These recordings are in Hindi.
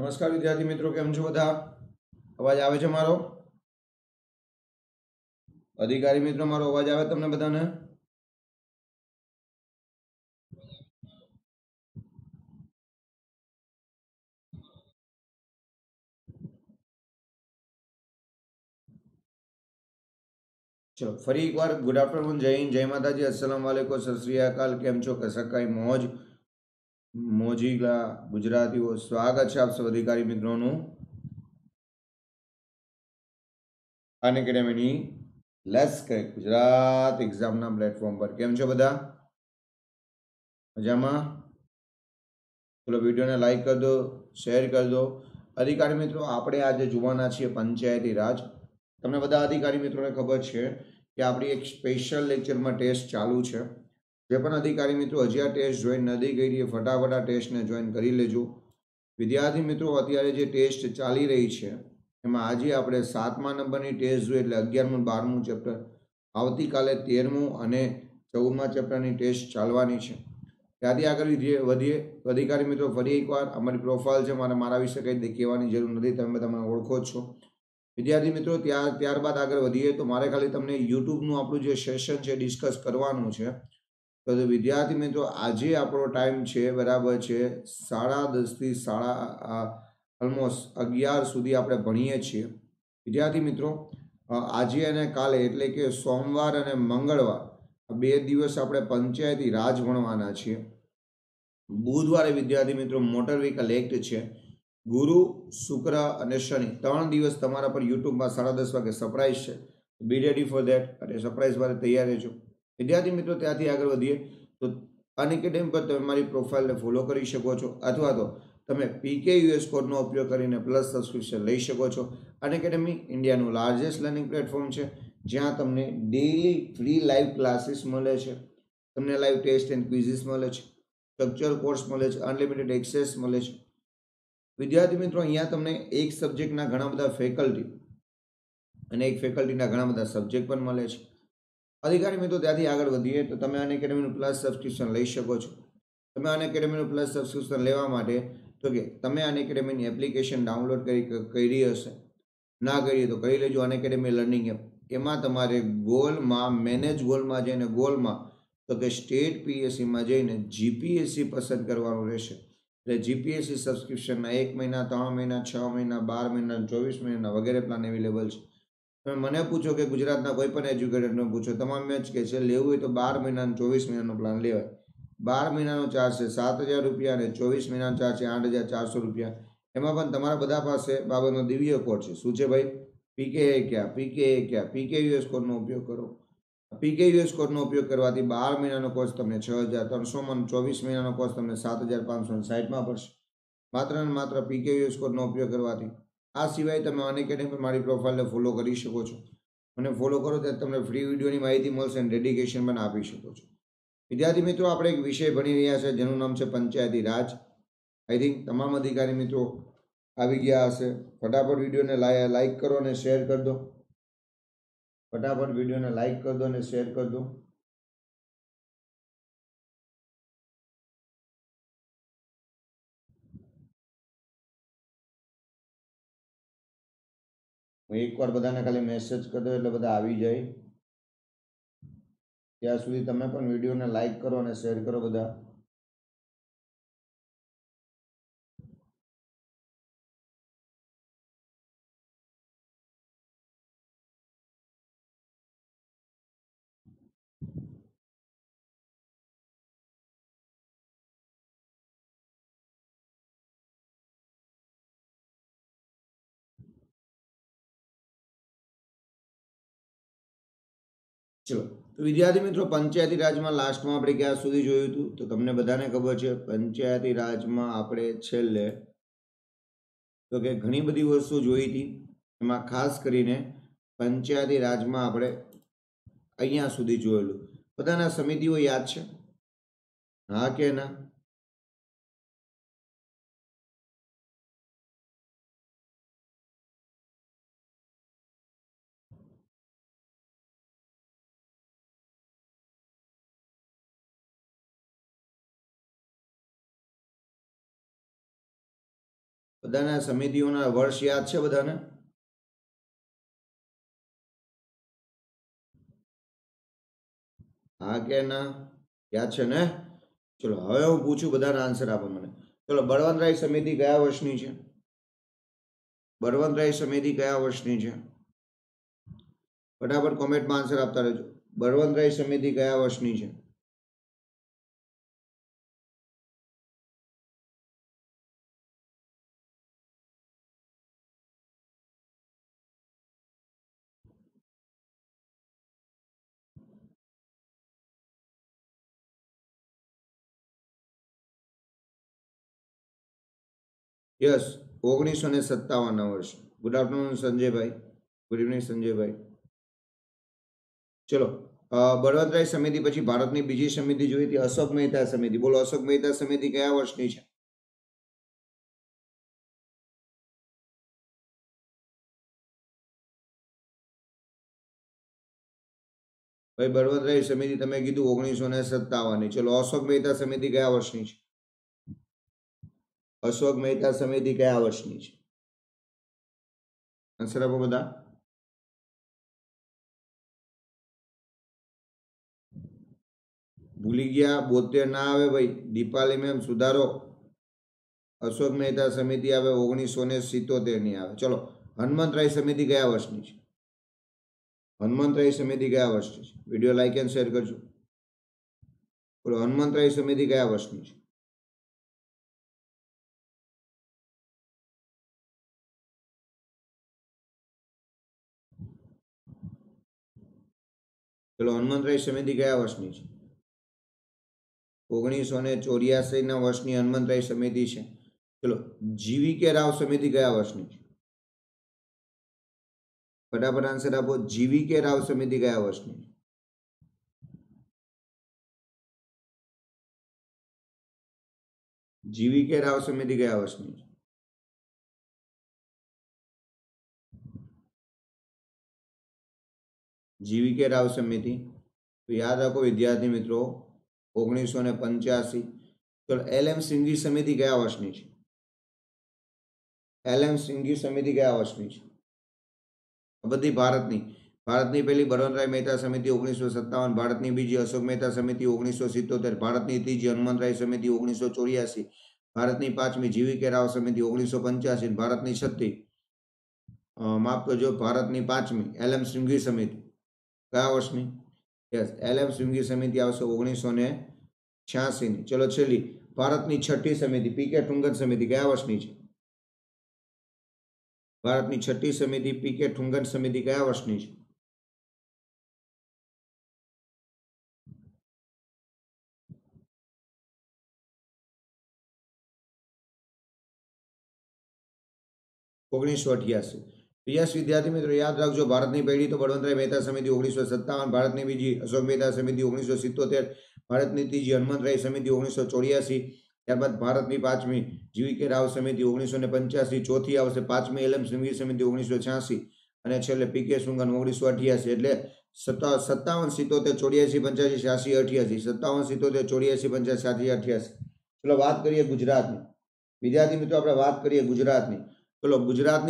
नमस्कार विद्यार्थी मित्रों, केम छो बधा? अवाज आवे छे मारो? अधिकारी मित्रों, मारो अवाज आवे तमने बधाने? चलो फरी एक बार गुड आफ्टरनून, जय हिंद, जय माताजी, अस्सलाम वालेकुम, सत श्री अकाल। केम छो कसकाई मौज मोजीला गुजराती हो, स्वागत है आप सब अधिकारी मित्रों नु अनएकेडमी नी लेट्स क्रेक गुजरात एग्जाम ना प्लेटफॉर्म पर। केम छो बधा? मजामा? चलो वीडियो ने लाइक कर दो, शेयर कर दो। अधिकारी मित्रों, आपणे आज जोवाना छे पंचायती राज। तमने बधा अधिकारी मित्रों ने खबर है कि आपणी एक स्पेशल लेक्चर में टेस्ट चालू है। जेपन अधिकारी मित्रों हजी आ टेस्ट जॉइन नहीं करी है, फटाफट आ टेस्ट ने जॉइन करी लेजो। विद्यार्थी मित्रों, अत्यारे जे टेस्ट चाली रही है एमां आजे आपणे 7मा नंबरनी टेस्ट जोई, एटले 11मुं 12मुं चेप्टर, आवती काले 13मुं अने 14मा चेप्टरनी टेस्ट चालवानी छे। त्यारथी आगळ वधीए अधिकारी मित्रों, फरी एकवार अमारी प्रोफाइल छे, मारे मारा विषे कंई कहेवानी जरूर नथी, तमे तमने ओळखो छो। विद्यार्थी मित्रों, त्यारबाद आगळ वधीए तो मारे खाली तमने यूट्यूबनुं आपणुं जे सेशन छे डिस्कस करवानुं छे। तो विद्यार्थी मित्रों, आज आप टाइम है बराबर है 10:30 थी ऑलमोस्ट 11 सुधी आप भणीए छे। विद्यार्थी मित्रों, आज अने काले एटले कि सोमवार अने मंगळवार बे दिवस आप पंचायती राज भणवाना छे। बुधवारे विद्यार्थी मित्रों मोटर व्हीकल एक्ट है, गुरु शुक्र अने शनि 3 दिवस तमारा पर यूट्यूब में 10:30 वागे सरप्राइज है। बी रेडी फॉर देट, अने सरप्राइज वाले तैयार रहो। विद्यार्थी मित्रों, त्यारथी आगळ वधीए तो अनएकेडमी पर तमे मारी प्रोफाइल ने फॉलो करी शको छो, अथवा तो तमे PKUS कोडनो उपयोग करीने प्लस सब्सक्रिप्शन लई शको छो। अनएकेडमी इंडियानुं लार्जेस्ट लर्निंग प्लेटफॉर्म छे, ज्यां तमने डेली फ्री लाइव क्लासेस मळे छे, तमने लाइव टेस्ट एंड क्विज़ीस मळे छे, स्ट्रक्चर कोर्स मळे छे, अनलिमिटेड एक्सेस मळे छे। विद्यार्थी मित्रों, अहींया तमने एक सब्जेक्टना घणा बधा फेकल्टी अने एक फेकल्टीना घणा बधा सब्जेक्ट पण मळे छे। अधिकारी मित्रों, त्यारथी आगळ वधीए तो तमे अनएकेडमीनुं प्लस सब्सक्रिप्शन लई शको छो। तमे अनएकेडमीनुं प्लस सब्सक्रिप्शन लेवा माटे तो के तमे अनएकेडमीनी एप्लिकेशन डाउनलोड करी हशे, ना करीए तो करी लेजो। अनएकेडमी लर्निंग एप, एमां तमारे गोलमां मेनेज गोलमां जईने, गोलमां तो के स्टेट PSC मां जईने GPSC पसंद करवानुं रहेशे। एटले GPSC सब्सक्रिप्शनना 1 महीना, 3 महीना, 6 महीना, 12 महीना, 24 महीना वगैरे प्लान अवेलेबल छे। तमे मने पूछो कि गुजरातना कोईपण एज्युकेटर ने पूछो, तमाम एज कहे छे लेवुं होय तो 12 महीना 24 महीना प्लान लेवाय। 12 महीना चार्ज है 7,000 रुपया, 24 महीना चार्ज है 8,400 रुपया। एमां पण तमारा बधा पासे बाबतनो दिव्य कोड छे। शुं छे भाई? PKUS कोडनो उपयोग करो। PKUS कोडनो उपयोग करवाथी 12 महीनानो कोर्स तमने 6,300 में, 24 महीनानो कोर्स तमने 7,560 में पड़शे, मात्र ने मात्र PKUS कोडनो उपयोग करवाथी। आ सिवाय तमे अनएकेडमी पर मारी प्रोफाइल ने फॉलो करी शको छो। मने फॉलो करो त्यारे तमने फ्री विडियोनी माहिती मळशे अने डेडिकेशन पण आपी शको छो। विद्यार्थी मित्रों, आपणे एक विषय भणी रह्या छे जेनुं नाम छे पंचायती राज। आई थिंक तमाम अधिकारी मित्रों आवी गया हशे। फटाफट विडियोने लाइक करो अने शेयर कर दो। फटाफट विडियोने लाइक कर दो अने शेयर कर दो। एक बार बधाने खाली मैसेज कर दो एटले बधा आवी जाए। त्यां सुधी तमे पण विडियो ने लाइक करो अने शेयर करो बधा। चलो तो विद्यार्थी मित्रों, पंचायती राज में लास्ट में आपणे क्या सुधी जोयुं हतुं तो तमने बधाने खबर छे। पंचायती राज में आपणे छेल्ले तो के घणी बधी वस्तु जोई हती, एमां खास करीने पंचायती राज में आपणे अहींया सुधी जोयेलुं। बधाने समितिओ याद छे? हाँ के ना? બધાના સમિતિઓના વર્ષ યાદ છે બધાને? હા કે ના? યાદ છે ને? ચલો હવે હું પૂછું, બધાના આન્સર આપો મને. ચલો, બળવંતરાય સમિતિ કયા વર્ષની છે? બળવંતરાય સમિતિ કયા વર્ષની છે? ફટાફટ કોમેન્ટમાં આન્સર આપતા રહેજો. બળવંતરાય સમિતિ કયા વર્ષની છે? यस, 1957 वर्ष। गुड आफ्टरनून संजय भाई, गुड इवनिंग संजय भाई। चलो, बळवंतराय समिति पछी भारत की बीजी समिति जोई थी अशोक मेहता समिति। बोलो, अशोक मेहता समिति क्या वर्षनी छे? भाई बळवंतराय समिति तमे कीधुं 1957। चलो, अशोक मेहता समिति क्या वर्षनी छे? अशोक मेहता समिति क्या वर्षनी छे? आंसर आपो बता। भूली गया, 72 ना आवे भाई। दीपाली मैम सुधारो, अशोक मेहता समिति आवे 1977 नी आवे। चलो, हनुमंतराय समिति क्या वर्षनी छे? हनुमंतराय समिति क्या वर्षनी छे? विडियो लाइक एंड शेयर करजो। बोलो, हनुमंतराय समिति क्या वर्षनी छे? चलो, हनुमंतराय समिति क्या वर्षनी छे? 1984 ना वर्षनी हनुमंतराय समिति छे। चलो, जीवी के राव समिति क्या वर्षनी छे? फटाफट आंसर आपो। जीवी के राव समिति क्या वर्षनी छे? जीवी के राव समिति क्या वर्षनी छे? जीवी के राव समिति, तो याद रखो विद्यार्थी मित्रों, 1985। चलो, LM सिंघी समिति क्या वर्षनी छे? LM सिंघी समिति क्या वर्षनी छे? बधी भारतनी पहली बळवंतराय मेहता समिति 1957, भारतनी बीजी अशोक मेहता समिति 1977, भारतनी तीजी हनुमंतराय समिति 1984, भारतनी पांचमी जीवी के राव समिति 1985, भारतनी छठी माफ करजो, भारतनी पांचमी LM सिंघी समिति क्या वर्षनी? यस, LM सिंघी समिति आवशे 1986। चलो, छेल्ली भारतनी छठी समिति पीके ठुंगन समिति क्या वर्षनी छे? भारतनी छठी समिति पीके ठुंगन समिति क्या वर्षनी छे? यस विद्यार्थी मित्रों, याद रखो, भारत की पहली तो बळवंतराय मेहता समिति 1957, भारत की बीजी अशोक मेहता समिति 1977, भारत की तीजी हनुमंतराय समिति 1984, त्यारबाद भारत की पांचमी जीवी के राव समिति 1985, चौथी आवशे पांचमी LM सिंघी समिति 1986 और छेल्ले पीके सुंगन 1988। एटले 57, 77, 74, 84, 85, 88, 57, 77, 84, 85, 88। चलो, बात करिए गुजरात की। विद्यार्थी मित्रों, आपणे बात करिए गुजरात की। चलो, गुजरात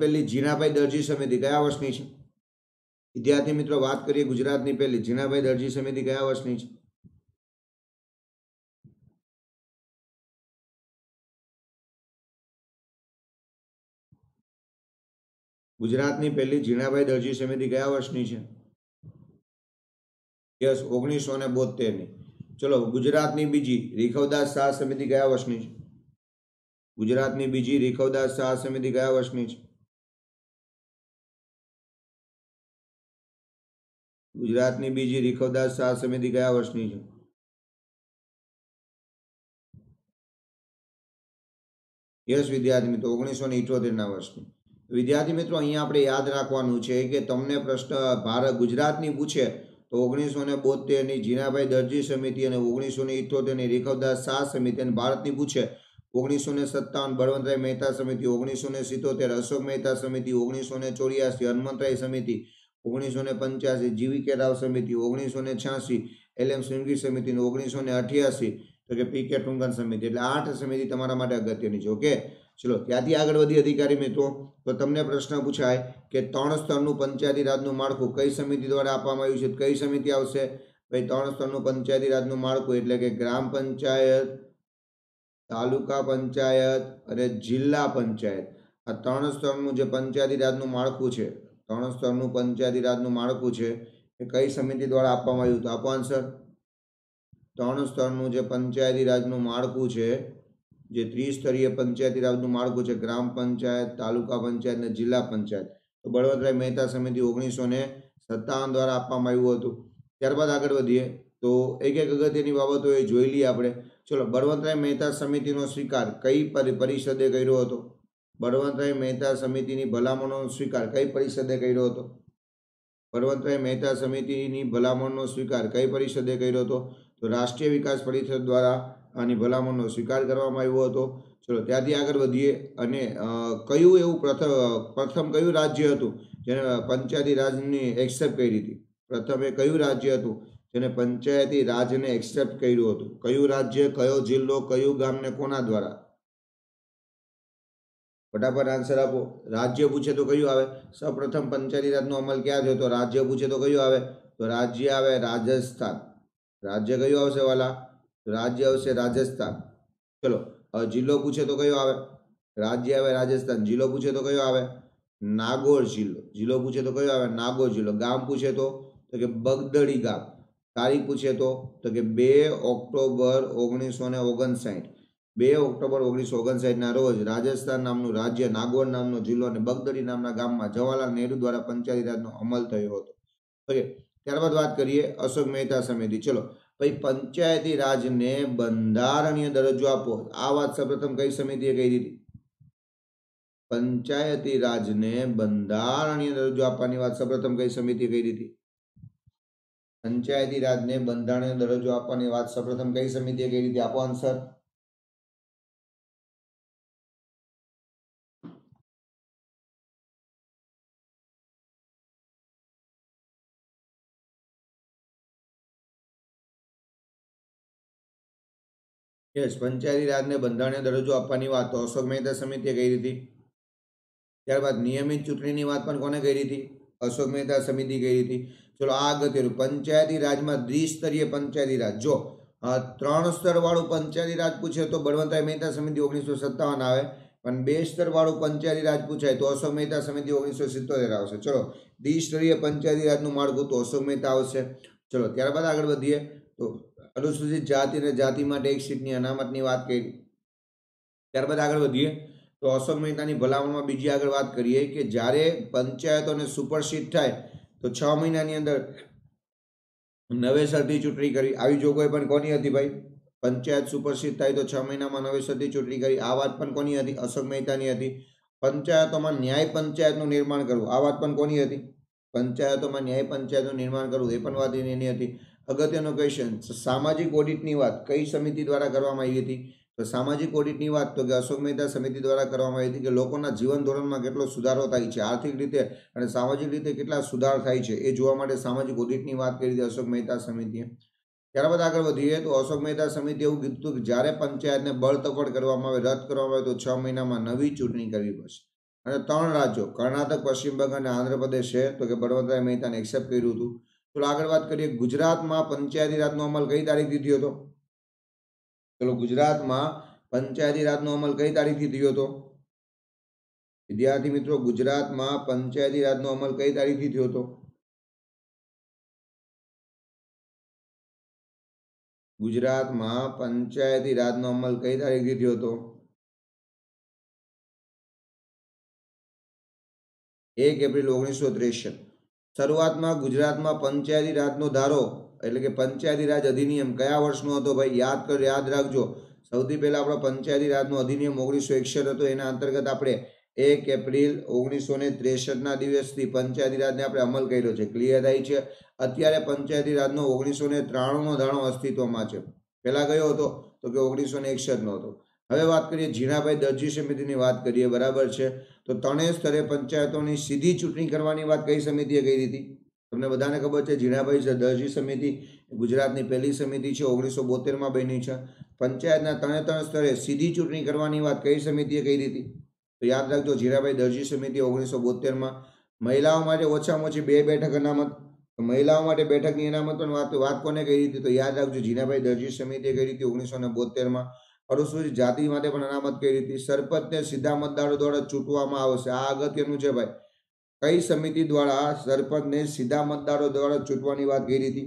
पहली जीणाभाई दर्जी समिति क्या वर्षनी छे? विद्यार्थी मित्रों, बात करिए गुजरात की पहली जीणाभाई दर्जी समिति क्या वर्षनी छे? गुजरात की पहली जीणाभाई दर्जी समिति क्या वर्षनी छे? यस, 1972 नी। चलो, गुजरात की बीजी रिखवदास शाह समिति क्या वर्षनी छे? गुजरात की बीजी रिखवदास शाह समिति क्या वर्षनी छे? गुजरात की बीजी रिखवदास शाह समिति क्या वर्षनी छे? यस विद्यार्थी मित्रों, 1978 ना वर्षनी। विद्यार्थी मित्रों, अहीं आपणे याद राखवानुं छे के तमने प्रश्न भारत गुजरातनी पूछे तो 1972 नी जीणाभाई दर्जी समिति अने 1978 नी रिखवदास शाह समिति अने भारतनी पूछे 1957, बळवंतराय मेहता समिति 1977, अशोक मेहता समिति 1984, हनुमंतराय समिति 1985, जीवी के राव समिति 1986, LM सिंघी समिति 1988, तो के पी के टुंगन समिति। एटले 8 समिति तमारा माटे अगत्यनी छे। ओके, चलो त्याथी आगळ वधी अधिकारी मित्रों तो तमने प्रश्न पूछाय के त्रण स्तरनुं पंचायती राजनुं माळखुं कई समिति द्वारा आपवामां आव्युं छे। कई समिति आवशे भाई त्रण स्तरनुं पंचायती राजनुं माळखुं एटले के ग्राम पंचायत, तालुका पंचायत अने जिल्ला पंचायत आ त्रण स्तरनुं जे पंचायती राजनुं माळखुं छे, त्रण स्तरनुं पंचायती राजनुं माळखुं छे ए कई समिति द्वारा आपवामां आव्युं। तो आपो आंसर त्रण स्तरनुं जे पंचायती राजनुं माळखुं छे जे त्रिस्तरीय पंचायती राजनुं माळखुं छे ग्राम पंचायत, तालुका पंचायत ने जिला पंचायत तो बळवंतराय मेहता समिति 1957 द्वारा आपवामां आव्युं हतुं। त्यारबाद आगळ वधीए तो एक एक अगत्यनी बाबतो ए जोई लीए आपणे। चलो बळवंतराय मेहता समितिनो स्वीकार कई परिषदे कर्यो हतो? बळवंतराय मेहता समितिनी भलामणनो स्वीकार कई परिषदे कर्यो हतो? बळवंतराय मेहता समितिनी भलामणनो स्वीकार कई परिषदे कर्यो हतो? तो राष्ट्रीय विकास परिषद द्वारा आनी भलामणनो स्वीकार करवामां आव्यो हतो। चलो त्याथी आगळ वधीए अने कयुं एवुं प्रथम कयुं राज्य हतुं जेने पंचायती राजनी एक्सेप्ट करी हती? प्रथमे क्यूँ राज्य हतुं जेने पंचायती राज ने एक्सेप्ट कर्युं हतुं? क्यूँ राज्य, क्यो जिल्लो, क्यूँ गाम ने कोना द्वारा? फटाफट आंसर आपो। राज्य पूछे तो क्यूँ आवे? सर्वप्रथम पंचायती राज नो अमल क्या थयो? तो राज्य पूछे तो क्यूँ आवे? तो राज्य आवे राजस्थान। राज्य क्यूँ आवशे वाला? तो राज्य आवशे राजस्थान। चलो हवे जिल्लो पूछे तो क्यूँ आवे? राज्य आवे राजस्थान। जिल्लो पूछे तो क्यूँ आवे? नागौर जिल्लो। जिल्लो पूछे तो क्यूँ आवे? नागौर जिल्लो। गाम पूछे तो के बगदड़ी गाम। तारीख पूछे तो के 2 ऑक्टोबर 1959 2 ऑक्टोबर 1959 ना रोज राजस्थान नामनु राज्य, नागौर नामनो जिल्लो अने बगदड़ी नामना गाममां जवाहरलाल नेहरू द्वारा पंचायती राजनो अमल थयो हतो। ओके त्यारबाद वात करीए अशोक मेहता समिति। चलो भाई पंचायती राज ने बंधारणीय दरजो आपो। आ वात सर्वप्रथम कई समितिए कही दीधी? पंचायती राज ने बंधारणीय दरजो आपवानी वात सर्वप्रथम कई समितिए कही दीधी? पंचायती राज ने बंधारणीय दरजो आपवानी वात सर्वप्रथम कई समितिए कही दीधी? आपो आंसर। यस, पंचायती राज ने बंधारणीय दरजो आपवानी वात तो अशोक मेहता समितिए कही दीधी। त्यारबाद नियमित चूंटणीनी वात पण कोणे कही दीधी? अशोक मेहता समिति कही थी। चलो आगे पंचायती राज में द्विस्तरीय पंचायती राज जो त्रण स्तर वालू पंचायती राज पूछे तो बळवंतराय मेहता समिति 1957 आवे, पण बे स्तर वालू पंचायती राज पूछाय तो अशोक मेहता समिति 1970 आवशे। चलो द्विस्तरीय पंचायती राजनुं माळखुं तो अशोक मेहता आवशे। चलो त्यारबाद आगळ वधीए तो अनुसूचित जाति अने जाति माटे एक सीटनी अनामतनी वात करी। त्यारबाद आगळ वधीए तो अशोक मेहतानी भलामणमां बीजी आगळ वात करीए के ज्यारे पंचायतोने सुपरसीड थाय तो 6 महीनानी अंदर नवेसरथी चूंटणी करी। आवी जोगवाई पण कोनी हती भाई? पंचायत सुपरसीड थाय तो 6 महीनामां नवेसरथी चूंटणी करी। आ वात पण कोनी हती? अशोक मेहतानी हती। पंचायतोमां न्याय पंचायतनुं निर्माण करवुं, आ वात पण कोनी हती? पंचायतोमां न्याय पंचायतनुं निर्माण करवुं, ए पण वात एनी हती। अगत्यनो क्वेश्चन सामाजिक ऑडिटनी वात कई समिति द्वारा करवामां आवी हती? तो सामाजिक ऑडिटनी वात तो अशोक मेहता समिति द्वारा करवामां आवी हती के लोकोना जीवन धोरण में केटलो सुधारो थाय छे, आर्थिक रीते अने सामाजिक रीते केटला सुधार थाय छे ए जोवा माटे सामाजिक ऑडिटनी वात करी हती अशोक मेहता समितिए। त्यारबाद आगळ वधीए तो अशोक मेहता समितिए एवुं कीधुं हतुं के ज्यारे पंचायतने बळतफड़ करवामां आवे, रद्द करवामां आवे तो 6 महीनामां नवी चूंटणी करवी पडशे। अने 3 राज्यो कर्नाटक, पश्चिम बंगाल अने आंध्र प्रदेश छे तो के बळवंतराय मेहताने एक्सेप्ट कर्युं हतुं। चलो आगळ वात करीए गुजरात में पंचायती राजनो अमल कई तारीख दीधी हतो? चलो गुजरात में पंचायती राज नो अमल कई तारीख थी थयो तो? विद्यार्थी मित्रों गुजरात में पंचायती राज नो अमल कई तारीख थी थयो तो? गुजरात में पंचायती राज नो अमल कई तारीख थी थयो तो? 1 एप्रिल 1963। शुरुआत में गुजरात में पंचायती राज नो धारो एटले के पंचायती राज अधिनियम कया वर्षनो हतो भाई? याद राखजो। सौथी पहेला आपणो पंचायती राजनो अधिनियम 1961 हतो, एना अंतर्गत आपणे 1 एप्रिल 1963 ना दिवसथी पंचायती राजने आपणे अमल कर्यो छे। क्लियर थाय छे? अत्यारे पंचायती राजनो 1993 नो धारणो अस्तित्वमां छे। पहेला कयो हतो तो के 1961 नो हतो। हवे वात करीए जीणाभाई दर्जी समितिनी वात करीए, बराबर छे? तो त्रणेय स्तरे पंचायतोनी सीधी चूंटणी करवानी वात कई समितिए करी हती? तमने बधाने खबर है जीणाभाई दर्जी समिति गुजरात की पहली समिति है, 1972 में बनी है। पंचायतना त्रण स्तरे सीधी चूंटणी करवानी वात कई समितिए कही दी थी, तो याद रखो जीराभाई दर्जी समिति 1972 में महिलाओं माटे ओछामां ओछी 2 बैठक अनामत, तो महिलाओं माटे बैठकनी अनामतनी वात कोने कही थी, तो याद रखो जीराभाई दर्जी समितिए कही थी 1972 में। अनुसूचित जाति माटे पण अनामत करी थी। सरपंच ने सीधा मतदारों द्वारा चूंटवामां आवशे, आ अगत्यनुं छे भाई। कई समिति द्वारा सरपंच ने सीधा मतदारों द्वारा चूंटवानी वात करी थी।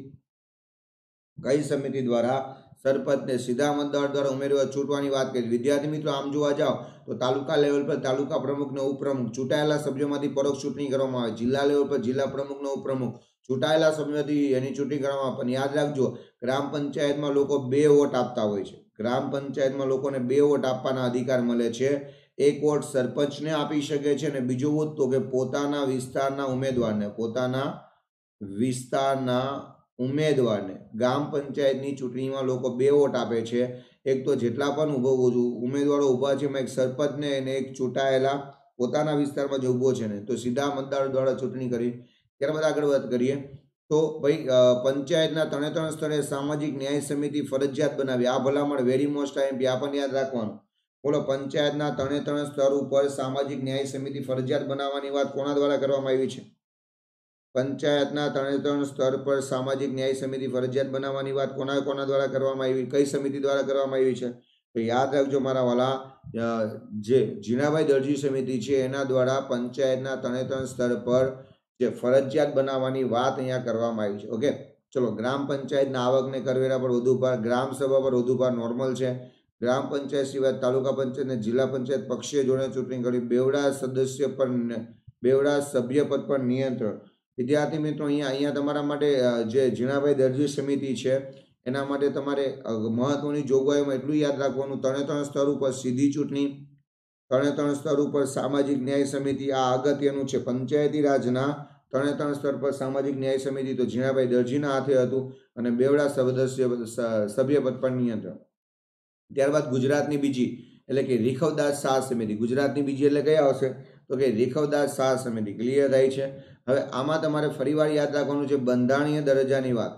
कई समिति द्वारा सरपंच ने सीधा मतदार द्वारा उम्मीदवार चूंटवानी वात करी। विद्यार्थी मित्रों आम जोवा जाओ तो तालुका लेवल पर तालुका प्रमुख ने उपप्रमुख चूंटायेला सभ्योमांथी परोक्ष चूंटणी करवामां आवे। जिल्ला लेवल पर जिल्ला प्रमुख ने उपप्रमुख चूंटायेला सभ्योथी एनी चूंटणी करवामां आवे। पण याद राखजो ग्राम पंचायत में लोको 2 वोट आपता होय छे। ग्राम पंचायत में लोकोने 2 वोट आपवाना अधिकार मळे छे। एक वोट सरपंच ने आपी शके छे अने बीजो वोट तो के पोताना विस्तारना उमेदवारने, पोताना विस्तारना उम्मेदवारने ग्राम पंचायतनी चूंटणीमां लोको 2 वोट आपे छे। एक तो जेटला पण उमेदवारो ऊभा छे एमां एक सरपंच ने अने एक चूंटायेला पोताना विस्तारमां जे ऊभो छे ने तो सीधा मतदार द्वारा चूंटणी करी। त्यारबाद आगळ वात करीए तो भाई पंचायतना त्रणे त्रण स्तरे सामाजिक न्याय समिति फरजियात बनावी। आ भलामण वेरी मोस्ट आईएमपी आपने याद राखवानुं। बोलो पंचायतना त्रणे त्रण स्तर पर सामाजिक न्याय समिति फरजियात बनाववानी वात कोना द्वारा करवामां आवी छे? पंचायतना त्रणे त्रण स्तर पर सामाजिक न्याय समिति फरजियात बनाववानी वात कोना कोना द्वारा करवामां आवी, कई समिति द्वारा करवामां आवी छे? तो याद रखजो मारा वाला जे जीणाभाई दर्जी समिति छे एना द्वारा पंचायतना त्रणे त्रण स्तर पर जे फरजियात बनाववानी वात अहींया करवामां आवी छे। ओके चलो ग्राम पंचायतना आवकने करवेरा पर વધુ ભાર, ગ્રામ સભા પર વધુ ભાર નોર્મલ છે। ગ્રામ પંચાયત સિવાય તાલુકા પંચાયત અને જિલ્લા પંચાયત પક્ષીય જોડે ચૂંટણી કરી। બેવડા સભ્ય પદ પર નિયંત્રણ। विद्यार्थी मित्रों अहींया तमारा माटे जे जीणाभाई दर्जी समिति छे एना माटे तमारे महत्वनी जोगवाईमां એટલું યાદ રાખવાનું ત્રણે ત્રણ સ્તર ઉપર સીધી ચૂંટણી, ત્રણે ત્રણ સ્તર ઉપર સામાજિક ન્યાય સમિતિ, આ અગત્યનું છે। પંચાયતી રાજના ત્રણે ત્રણ સ્તર પર સામાજિક ન્યાય સમિતિ તો જીણાભાઈ દરજીના હાથે હતું અને બેવડા સભ્યપદ પર નિયંત્રણ। ત્યારબાદ ગુજરાતની બીજી એટલે કે રીખવદાસ શાહ સમિતિ। ગુજરાતની બીજી એટલે કયા આવશે? तो कि રીખવદાસ શાહ સમિતિ ક્લિયર થાય છે। હવે આમાં તમારે ફરીવાર યાદ રાખવાનું છે બંધારણીય દરજ્જાની વાત।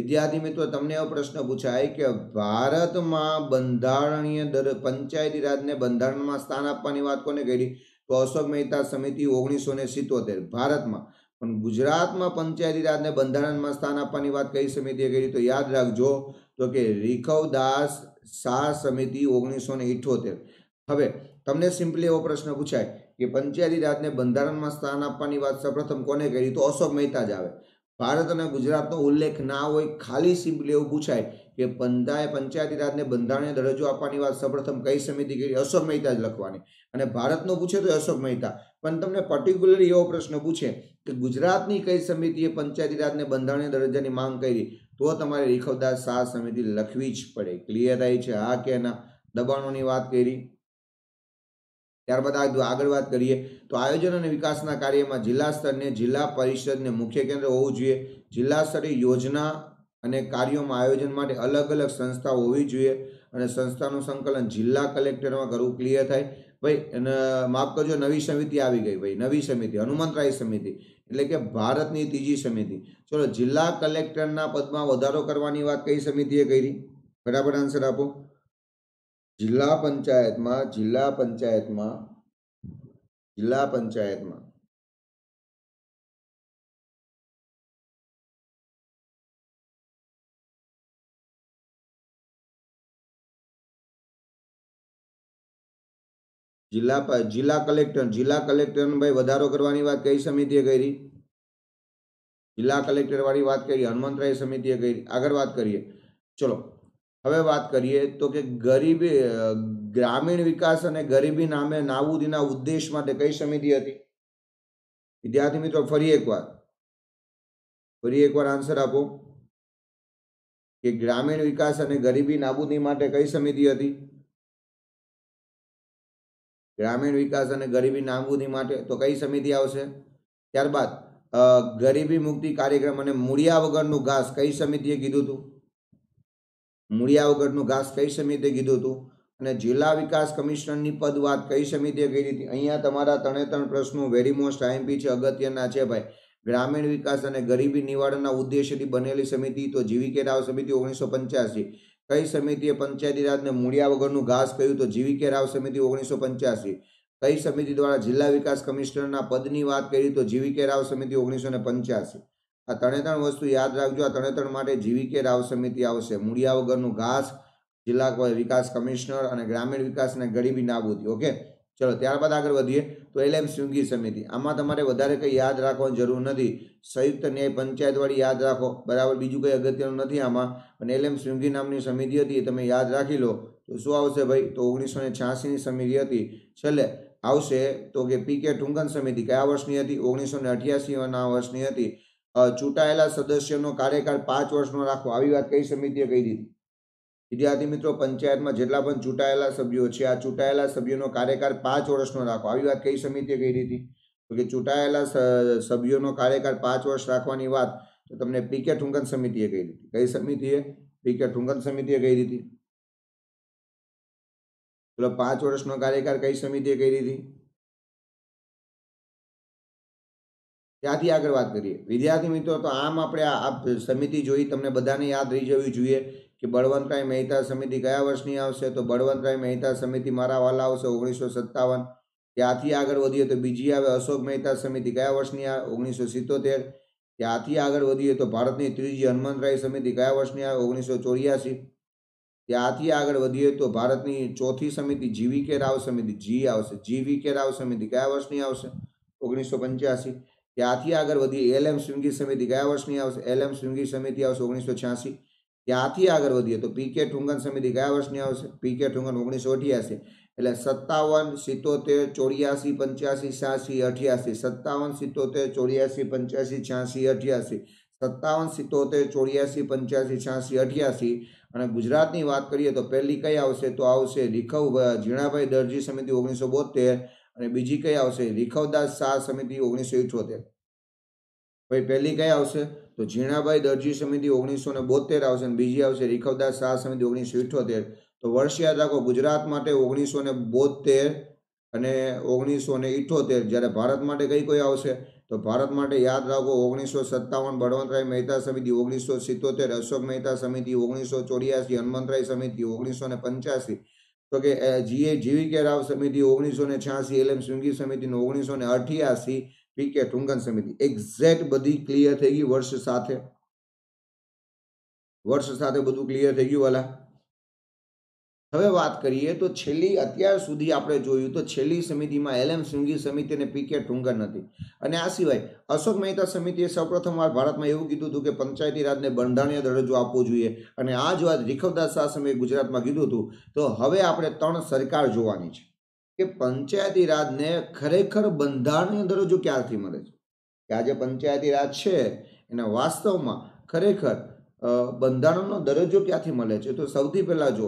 વિદ્યાર્થી મિત્રો તમને એવો પ્રશ્ન પૂછાય કે ભારતમાં બંધારણીય પંચાયતી રાજને બંધારણમાં સ્થાન આપવાની વાત કોને કરી? તો અશોક મહેતા સમિતિ 1977 ભારતમાં। પણ ગુજરાતમાં પંચાયતી રાજને બંધારણમાં સ્થાન આપવાની વાત કઈ સમિતિએ કરી? તો યાદ રાખજો તો કે રીખવદાસ શાહ સમિતિ 1978। હવે તમને સિમ્પલી એવો પ્રશ્ન પૂછાય कि पंचायती राज ने बंधारण में स्थान आपवानी वात सर्वप्रथम कोने करी? तो अशोक मेहता ज आवे। भारत और गुजरात नो उल्लेख ना होय, खाली सिंपली एवुं पूछाय कि पंचायती राज ने बंधारणीय दरजो आपवानी वात सर्वप्रथम कई समिति करी? अशोक मेहता ज लखवानी। अने भारत नो पूछे तो अशोक मेहता। पण तमने पर्टिक्युलरली एवो प्रश्न पूछे कि गुजरातनी कई समितिए पंचायती राज ने बंधारणीय दरजानी मांग करी? तो तमारे રીખવદાસ શાહ समिति लखवी ज पड़े। क्लियर थाय छे आ के ना? दबाणोनी वात करी। त्यारबाद आगळ वात करीए तो आयोजन और विकासना कार्यमां जिल्ला स्तरने जिल्ला परिषदने मुख्य केन्द्र होवुं जोईए। जिल्ला स्तरे योजना अने कार्यमां आयोजन माटे अलग अलग संस्था होवी जोईए अने संस्थानुं संकलन जिल्ला कलेक्टरमां करवुं। क्लियर थाय भाई। माफ करजो नवी समिति आवी गई भाई। नवी समिति हनुमंतराय समिति एटले के भारतनी तीजी समिति। चलो जिल्ला कलेक्टरना पदमां वधारो करवानी वात कई समितिए करी? बराबर आंसर आपो। जिल्ला पंचायत में जिल्ला कलेक्टर भाई वधारो करवानी बात कई समितिए करी? जिल्ला कलेक्टर वाली बात करी हनुमंतराय समितिए करी। आगळ बात करिए। चलो हवे बात करिए तो कि गरीबी ग्रामीण विकास अने गरीबी नामे नाबूदीना उद्देश्य माटे कई समिति हती? विद्यार्थी मित्रों फरी एक बार आंसर आपो कि ग्रामीण विकास अने गरीबी नाबूदी माटे कई समिति हती? ग्रामीण विकास अने गरीबी नाबूदी माटे तो कई समिति आवशे? त्यारबाद गरीबी मुक्ति कार्यक्रम अने मूळिया वगरनुं घास कई समितिए कीधुं हतुं? मूळिया वगरनुं घास कई समितिए कीधुं हतुं? जिल्ला विकास कमिश्नरनी पद वात कई समितिए करी हती? अहींया तमारा त्रणे त्रण प्रश्नो वेरी मोस्ट आईएमपी छे, अगत्यना छे भाई। ग्रामीण विकास अने गरीबी निवारणना उद्देश्यथी बनेली समिति तो जीवीकेराव समिति 1985। कई समिति पंचायती राज ने मूड़िया वगरनु घास कहू तो जीवी के राव समिति 1985। कई समिति द्वारा जिला विकास कमिश्नर पदनी बात करी तो जीवी के राव समिति 1985। आ तणेतण वस्तु याद रखो, आ तणेतण माटे जीवी के राव समिति आवशे। मूड़िया वगरनु घास, जिला विकास कमिश्नर और ग्रामीण विकास ने गरीबी नाबूदी। ओके चलो त्यारबाद आगळ वधीए तो एल एम श्रृंगी समिति। आमां तमारे वधारे कई याद राखवानी जरूर नथी, संयुक्त न्याय पंचायत वाली याद राखो बराबर, बीजू कई अगत्यनुं नथी आमां। अने एल एम श्रृंगी नामनी समिति हती तमे याद राखी लो तो शुं आवशे भाई तो 1986 समिति हती। छेल्ले आवशे तो के पी के टूंगन समिति क्या वर्षनी हती? 1988 वर्षनी हती। चूंटायेला सदस्योनो कार्यकाल 5 वर्षनो राखो, आवी वात कई समितिए कही दीधी। विद्यार्थी मित्रों, पंचायत में जेटला पण चूंटायेला सभ्यो छे आ चूंटायेला सभ्योनो कार्यकाल 5 वर्षनो राखो, आवी वात कई समितिए कही दीधी। तो कि चूंटायेला सभ्योनो कार्यकाल 5 वर्ष राखवानी वात तो तमने पी के ठुंगन समितिए कही दीधी। कई समितिए? पी के ठुंगन समितिए कही दीधी। चलो 5 वर्षनो कार्यकाल कई समितिए कही दीधी। ત્યાંથી આગળ વાત કરીએ વિદ્યાર્થી મિત્રો, તો આમ આપણે આ સમિતિ જોઈ તમને બધાને યાદ રહી જવી જોઈએ કે બળવંતરાય મહેતા સમિતિ કયા વર્ષની આવશે? તો બળવંતરાય મહેતા સમિતિ મારા વાલા આવશે 1957। ત્યાંથી આગળ વધીએ તો બીજી આવે અશોક મહેતા સમિતિ કયા વર્ષની? 1977। ત્યાંથી આગળ વધીએ તો ભારતની ત્રીજી હનુમંતરાય સમિતિ કયા વર્ષની આવે? 1984। ત્યાંથી આગળ વધીએ તો ભારતની ચોથી સમિતિ જીવી કે રાવ સમિતિ જી આવશે। જીવી કે રાવ સમિતિ કયા વર્ષની આવશે? 1985। ત્યાંથી આગળ વધીએ એલ એમ શ્રૃંગી સમિતિ કયા વર્ષની આવશે? એલ એમ શ્રૃંગી સમિતિ આવશે 1986। ત્યાંથી આગળ વધીએ તો પી કે ઠુંગન સમિતિ કયા વર્ષની આવશે? પી કે ઠુંગન 1988। એટલે 57 77 84 85 86 88, 57 77 84 85 86 88, 57 77 84 85 86 88। અને ગુજરાતની વાત કરીએ તો પહેલી કઈ આવશે? તો આવશે રીખવ ઝીણાભાઈ દરજી સમિતિ 1972। बीजी कई आवशे? रिखवदास शाह समिति 1978। भाई पहली कई आवशे? तो जीणाभाई दर्जी समिति 1972 आवशे, बीजी आवशे रिखवदास शाह समिति 1978। तो वर्ष याद रखो, गुजरात माटे 1972 अने 1978। ज्यारे भारत माटे कई कोई आवशे? तो भारत माटे याद रखो 1957 बळवंतराय मेहता समिति, 1977 अशोक मेहता समिति, 1984 हनुमंतराय समिति, 1985 तो के जीवी के राव समिति, 1986 एल एम श्रृंगी समिति, 1988 पी के ठुंगन समिति। एक्जेक्ट बधी क्लियर थी गई वर्ष साथे बधु क्लियर थी गयु। वाला हवे बात करिए तो छेल्ली अत्यार सुधी आपणे जोयुं तो छेल्ली समिति में एल एम श्रृंगी समिति ने पी के ठुंगन हती। अने आ सिवाय अशोक मेहता समितिए सौप्रथमवार भारतमां एवुं कीधुं हतुं के पंचायती राजने बंधारणीय दरजो आपवो जोईए अने आ ज वात रिखवदास शाह समितिए गुजरातमां कीधुं हतुं। तो हवे आपणे 3 सरकार जोवानी छे के पंचायती राजने खरेखर बंधारणीय दरजो क्यारथी मळे छे, के आ जे पंचायती राज छे एना वास्तवमां खरेखर बंधारणनो दरजो क्यांथी मळे छे? तो सौथी पहेला जो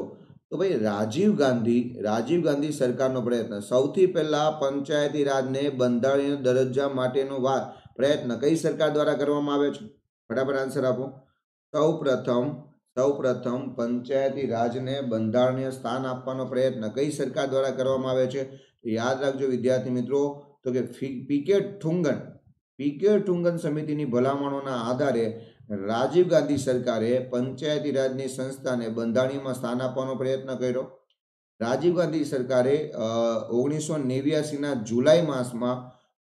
तो भाई राजीव गांधी सरकार प्रयत्न। सौथी पहला पंचायती राज ने बंधारणीय दरजा माटेनो प्रयत्न कई सरकार द्वारा करवामां आव्यो छे? फटाफट आंसर आपो। सौप्रथम पंचायती राज ने बंधारणीय स्थान आपवानो प्रयत्न कई सरकार द्वारा करवामां आव्यो छे? तो याद रखो विद्यार्थी मित्रों तो के पी के ठुंगन समितिनी भलामणोना आधारे राजीव गांधी सरकारे पंचायती राजनी संस्था ने बंधारणीमां स्थान आपवानो प्रयत्न कर्यो। राजीव गांधी सरकारे 1989 जुलाई मासमां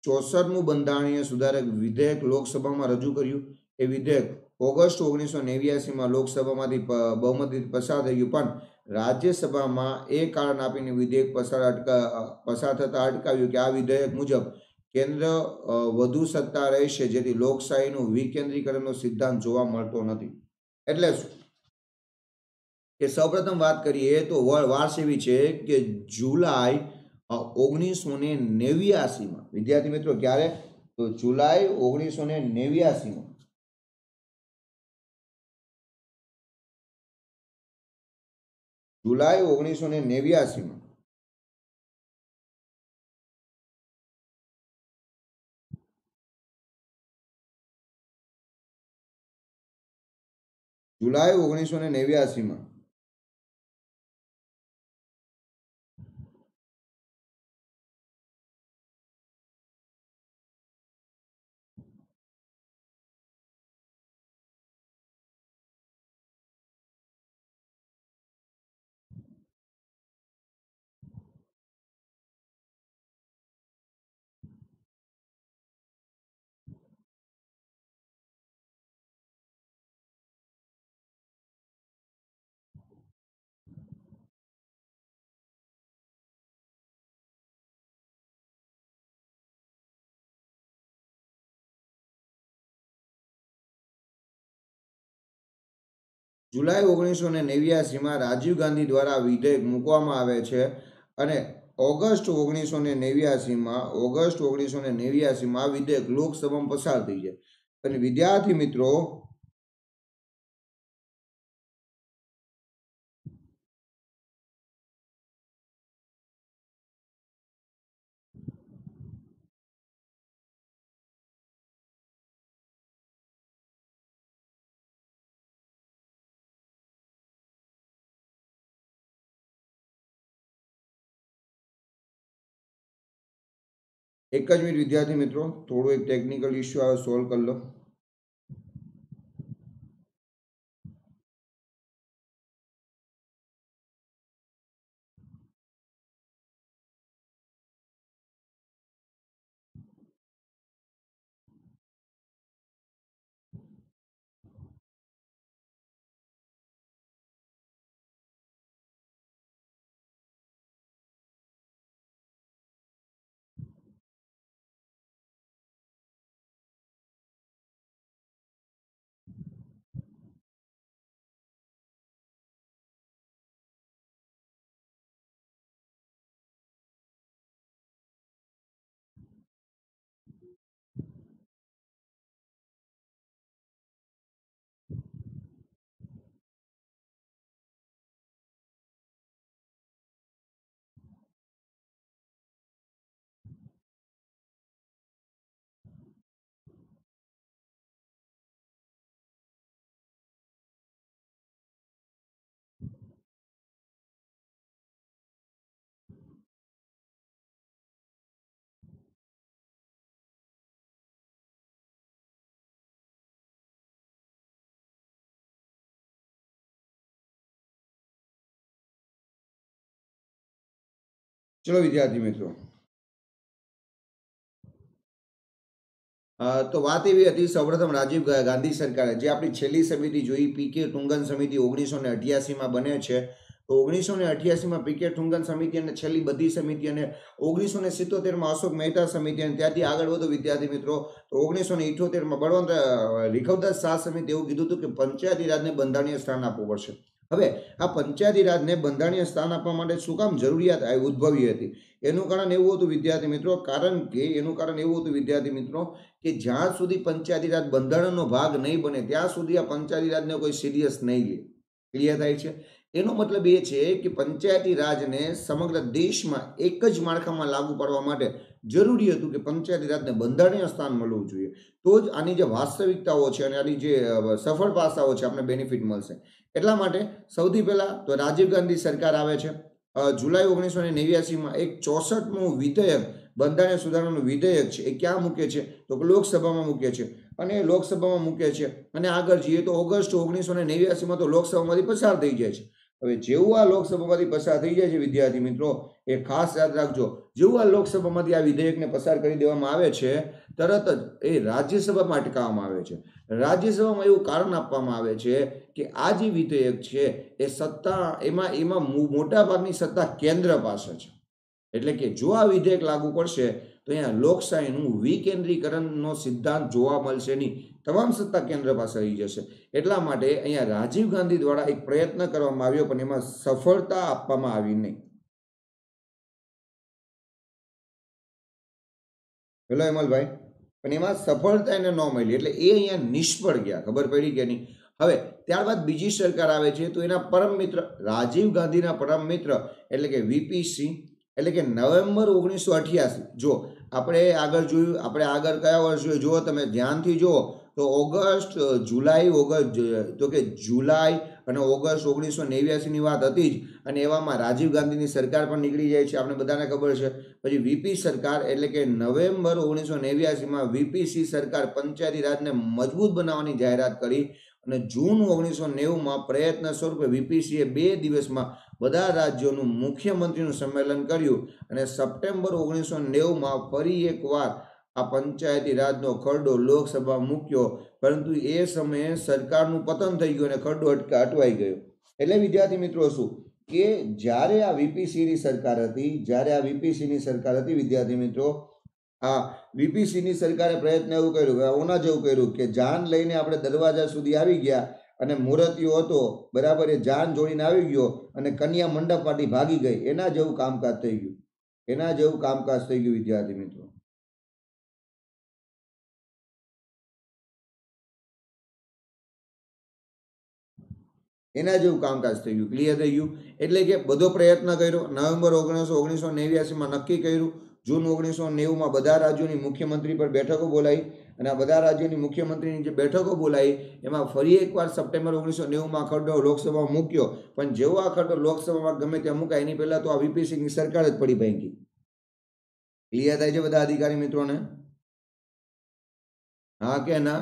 64मुं बंधारणीय सुधारक विधेयक लोकसभामां रजू कर्युं। ए विधेयक ऑगस्ट 1989 में लोकसभामांथी बहुमतथी पसार थई गयुं, पण राज्यसभामां ए कारण आपीने विधेयक पसार थता अटकाव्युं के आ विधेयक मुजब केंद्र वधु सत्ता रहेशे, जेथी लोकशाहीनुं विकेंद्रीकरणनो सिद्धांत जोवा मळतो नथी। एटले के सौप्रथम बात करिए तो वर्ष एवी छे के जुलाई 1989 में। विद्यार्थी मित्रों क्यारे? तो जुलाई 1989 में। जुलाई 1989 में जुलाई 1989 में जुलाई 1989 में राजीव गांधी द्वारा विधेयक मूकવામાં આવે છે અને ઓગસ્ટ 1989 માં વિધેયક લોકસભામાં પસાર થઈ છે। અને વિદ્યાર્થી મિત્રો एक मिनट विद्यार्थी मित्रों थोड़ा एक टेक्निकल इश्यू आए सोल्व कर लो। चलो विद्यार्थी मित्रों तो बात एवी हती सर्वप्रथम राजीव गांधी सरकार जे आपणी छेल्ली समिति जोई पीके टुंगन समिति 1988 में बने छे। तो 1988 में पीके टुंगन समिति अने छेल्ली बधी समिति अने 1977 में अशोक मेहता समिति अने त्यांथी आगळ वधो विद्यार्थी मित्रों तो 1978 में बळवंत रिखवदास शाह समिति एवुं कीधुं हतुं के पंचायती राज ने बंधारणीय स्थान आपवुं पड़शे। हवे आ पंचायती राज ने बंधारणीय स्थान आपवा माटे शुं काम जरूरियात उद्भवी हती एनुं कारण एवुं हतुं विद्यार्थी मित्रों के ज्यां सुधी पंचायती राज बंधारणनो भाग नहीं बने त्यां सुधी आ पंचायती राज ने कोई सीरियस नहीं ले। क्लियर थाय छे एनो मतलब ए छे के पंचायती राज ने समग्र देश में एक ज माळखामां लागू पाडवा माटे जरूरी हतुं के पंचायती राज ने बंधारणीय स्थान मळवुं जोईए तो ज आनी जे वास्तविकताओ छे अने आनी जे सफल पासाओ छे आपणे बेनिफिट मळशे। एटला माटे सौथी पहेला तो राजीव गांधी सरकार आवे छे। जुलाई 1989 में एक 64मो विधेयक बंधारण सुधारणानुं विधेयक छे ए क्या मूके छे तो लोकसभा में मूके छे अने लोकसभा में मूके छे अने आगळ जीए तो ऑगस्ट 1989 में तो लोकसभामांथी पसार थई जाय छे। हवे जेवुं आ लोकसभामांथी पसार थई जाय छे विद्यार्थी मित्रों ए खास याद राखजो जेवुं आ लोकसभामांथी आ विधेयकने पसार करी देवामां आवे छे तरत ज ए राज्यसभामां अटकाववामां आवे छे। राज्यसभामां एवुं कारण आपवामां आवे छे के आ जे विधेयक छे ए सत्ता एमां मोटा भागनी सत्ता केन्द्र पासे छे एटले के जो आ विधेयक लागू पड़शे तो अहींया लोकशाहीनुं विकेन्द्रीकरणनो सिद्धांत जोवा मळशे नहीं तमाम सत्ता केन्द्र पासे रही जशे। एटला माटे अहींया राजीव गांधी द्वारा एक प्रयत्न करवामां आव्यो पण एमां सफलता आपवामां आवी नहीं। हेलो हेमलभाई पण एमां सफलता एने न मळी एटले ए अहींया निष्फळ गया खबर पड़ी के नहीं। हवे त्यारबाद बीजी सरकार आवे छे तो एना परम मित्र राजीव गांधीना परम मित्र एटले के वीपीसी एटले के नवेम्बर 1988 जो आपणे आगळ जोयुं आपणे आगळ कया वर्ष जोयुं जो तमे ध्यानथी जुओ तो ऑगस्ट जुलाई ऑगस्ट तो के जुलाई अने ऑगस्ट 1989 नी वात हती ज अने एवामां राजीव गांधीनी सरकार पण नीकळी जाय छे आपणे बधाने खबर छे। पछी वीपी सरकार एटले के नवेम्बर 1989 मां वीपीसी सरकार पंचायती राजने मजबूत बनाववानी जाहेरात करी। जून 1990 में प्रयत्न स्वरूप वीपीसीए 2 दिवस में बधा राज्यों मुख्यमंत्री सम्मेलन कर्यु अने सप्टेम्बर 1990 में फरी एक वार आ पंचायती राजनो खरडो लोकसभा मूक्यो परंतु ए समय सरकारनु पतन थई गयुं अने खरडो अटवाई गयो। एटले विद्यार्थी मित्रों शुं के ज्यारे आ वीपीसीनी सरकार हती विद्यार्थी मित्रों आ वीपीसी सरकारे प्रयत्न एवं कर्यो ओना जेवुं कर्युं के जान लईने आपणे दरवाजा सुधी आवी गया अने मुहूर्तियो हतो बराबर ए जान जोड़ीने आवी गयो अने कन्या मंडप पाटी भागी गई एना जेवुं कामकाज थई गयुं, एना जेवुं कामकाज थई गयुं। विद्यार्थी मित्रों एना जेवुं कामकाज थई गयुं, क्लियर थई गयुं। एटले के बधो प्रयत्न कर्यो। नवंबर 1989 मां नक्की कर्युं। जून 1990 में बधा राज्योनी मुख्यमंत्री पर बैठको बोलाई अने आ बधा राज्योनी मुख्यमंत्रीनी जे बैठको बोलाई एमां फरी एकवार सप्टेम्बर 1990 में खरडो लोकसभामां मूक्यो, पण जेवो आ खरडो लोकसभामां गमे त्यां मुकाय एनी पहेला तो आ वीपी सिंहनी सरकार ज पड़ी भांगी। क्लियर थाय छे बधा अधिकारी मित्रोने? हाँ के ना?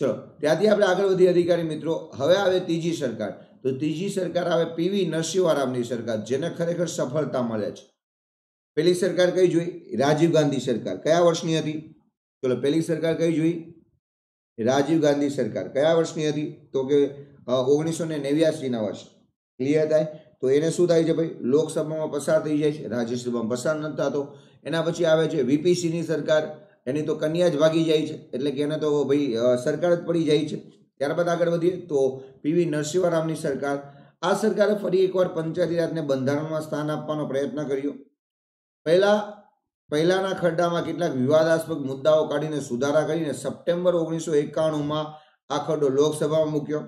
चलो त्यांथी आपणे आगळ वधी अधिकारी मित्रों। हवे आवे तीजी सरकार, तो तीजी सरकार आवे पीवी नरसिंहरावनी सरकार, जेने खरेखर सफलता मळे छे। पहली सरकार कई जोई? राजीव गांधी सरकार। क्या वर्षनी हती? चलो पहली सरकार कई जोई? राजीव गांधी सरकार। क्या वर्षनी हती? तो के 1989 ना वर्ष। क्लियर थाय? तो एने शुं थाय छे भाई? लोकसभामां पसार थई जाय छे, राज्यसभामां पसार नथी थतो। एना पछी आवे छे वीपीसीनी सरकार, एनी तो कन्या ज भागी जाय छे एटले के एने तो भाई सरकार ज पड़ी जाय छे। त्यारबाद आगळ वधीए तो पीवी नरसिंहरावनी सरकार। आ सरकारे फरी एकवार पंचायती राजने बंधारणमां स्थान आपवानो प्रयत्न कर्यो। पहला खड्डा में केटलाक विवादास्पद मुद्दाओं काढीने सुधारा करीने सप्टेम्बर 1991 में आ खड्डो लोकसभा में मूक्यो।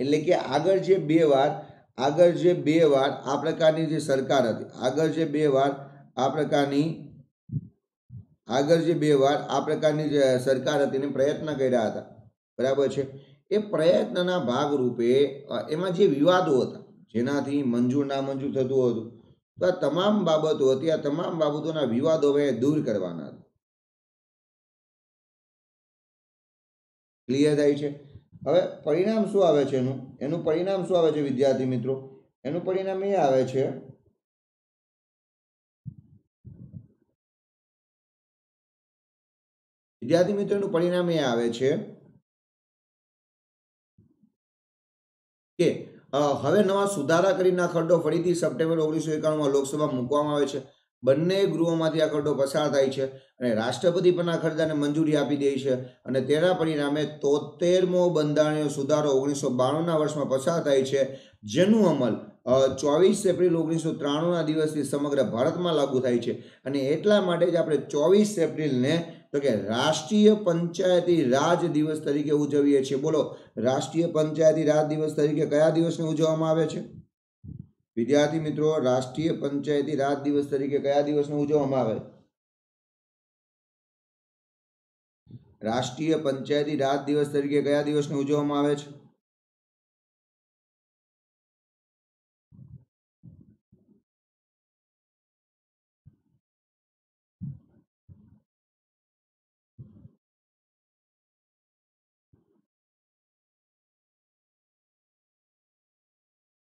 एटले के आगळ जे बे वार आ प्रकारनी जे सरकार हती, आगळ जे बे वार आ प्रकारनी जे सरकार हती ने प्रयत्न कर्या हता, बराबर छे। ए प्रयत्नना भाग रूपे एमां जे विवादो हता जेनाथी मंजूर ना मंजूर थतुं हतुं, तो आ तमाम बाबतो हती, आ तमाम बाबतोना विवादो हवे दूर करवाना हता। क्लियर थाय छे? हवे परिणाम शुं आवे छे एनुं परिणाम शुं आवे छे विद्यार्थी मित्रों? एनुं परिणाम ए आवे छे विद्यार्थी मित्रों, एनुं परिणाम ए आवे छे के हवे नवा सुधारा करीने आ खरडो फरीथी सप्टेम्बर 1991 में लोकसभा मूकवामां आवे छे। बंने गृहोमांथी आ खरडो पसार थाय छे अने राष्ट्रपति पण आ खरडाने मंजूरी आपी दे छे अने तेना परिणामे 73मो બંધારણીય સુધારો 1992 ना वर्षमां पसार थाय छे, जेनुं अमल 24 एप्रिल 1993 ना दिवसथी समग्र भारतमां लागू थाय छे। अने एटला माटे ज आपणे 24 एप्रिल ने तो के राष्ट्रीय पंचायती राज दिवस तरीके उजवीए छे। बोलो राष्ट्रीय पंचायती राज दिवस तरीके क्या दिवस ने उजववामां आवे छे विद्यार्थी मित्रों? राष्ट्रीय पंचायती राज दिवस तरीके क्या दिवस ने उजववामां आवे? राष्ट्रीय पंचायती राज दिवस तरीके क्या दिवस ने उजववामां आवे छे?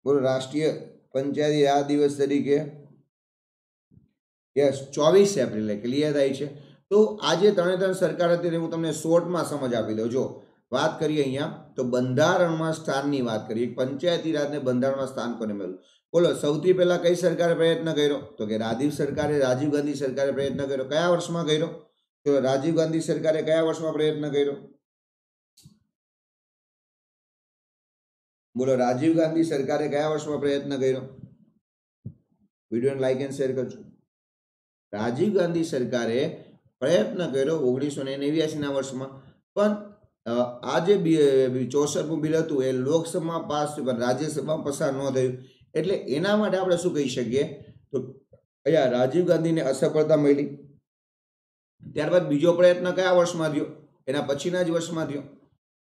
बोलो राष्ट्रीय पंचायती राज दिवस तरीके यस 24 एप्रिले। क्लियर थाय छे? तो आज त्रे त्रण सरकार हती हूँ तमने शोर्ट में समझ आपी दो। जो बात करिए अहींया तो बंधारण में स्थान की बात करिए, पंचायती राज ने बंधारण में स्थान कोने मळ्युं? बोलो सौथी पहेला कई सरकारे प्रयत्न कर्यो? तो के राजीव गांधी सरकारे प्रयत्न कर्यो। क्या वर्ष में कर्यो? तो राजीव गांधी सरकारे क्या वर्ष में प्रयत्न कर्यो? बोलो राजीव गांधी सरकारे क्या वर्ष में प्रयत्न कर्यो? वीडियो ने लाइक एंड शेयर करजो। राजीव गांधी सरकारे प्रयत्न कर्यो 1989 ना वर्ष में, पण आज 64मु बिल हतुं ए लोकसभा पास थयुं पण राज्यसभा पसार न थयुं। एटले एना माटे आपणे शुं कही सकीए? तो अहींया राजीव गांधी ने असफलता मळी। त्यारबाद बीजो प्रयत्न क्या वर्ष में थयो? एना पछीना ज वर्ष में थयो।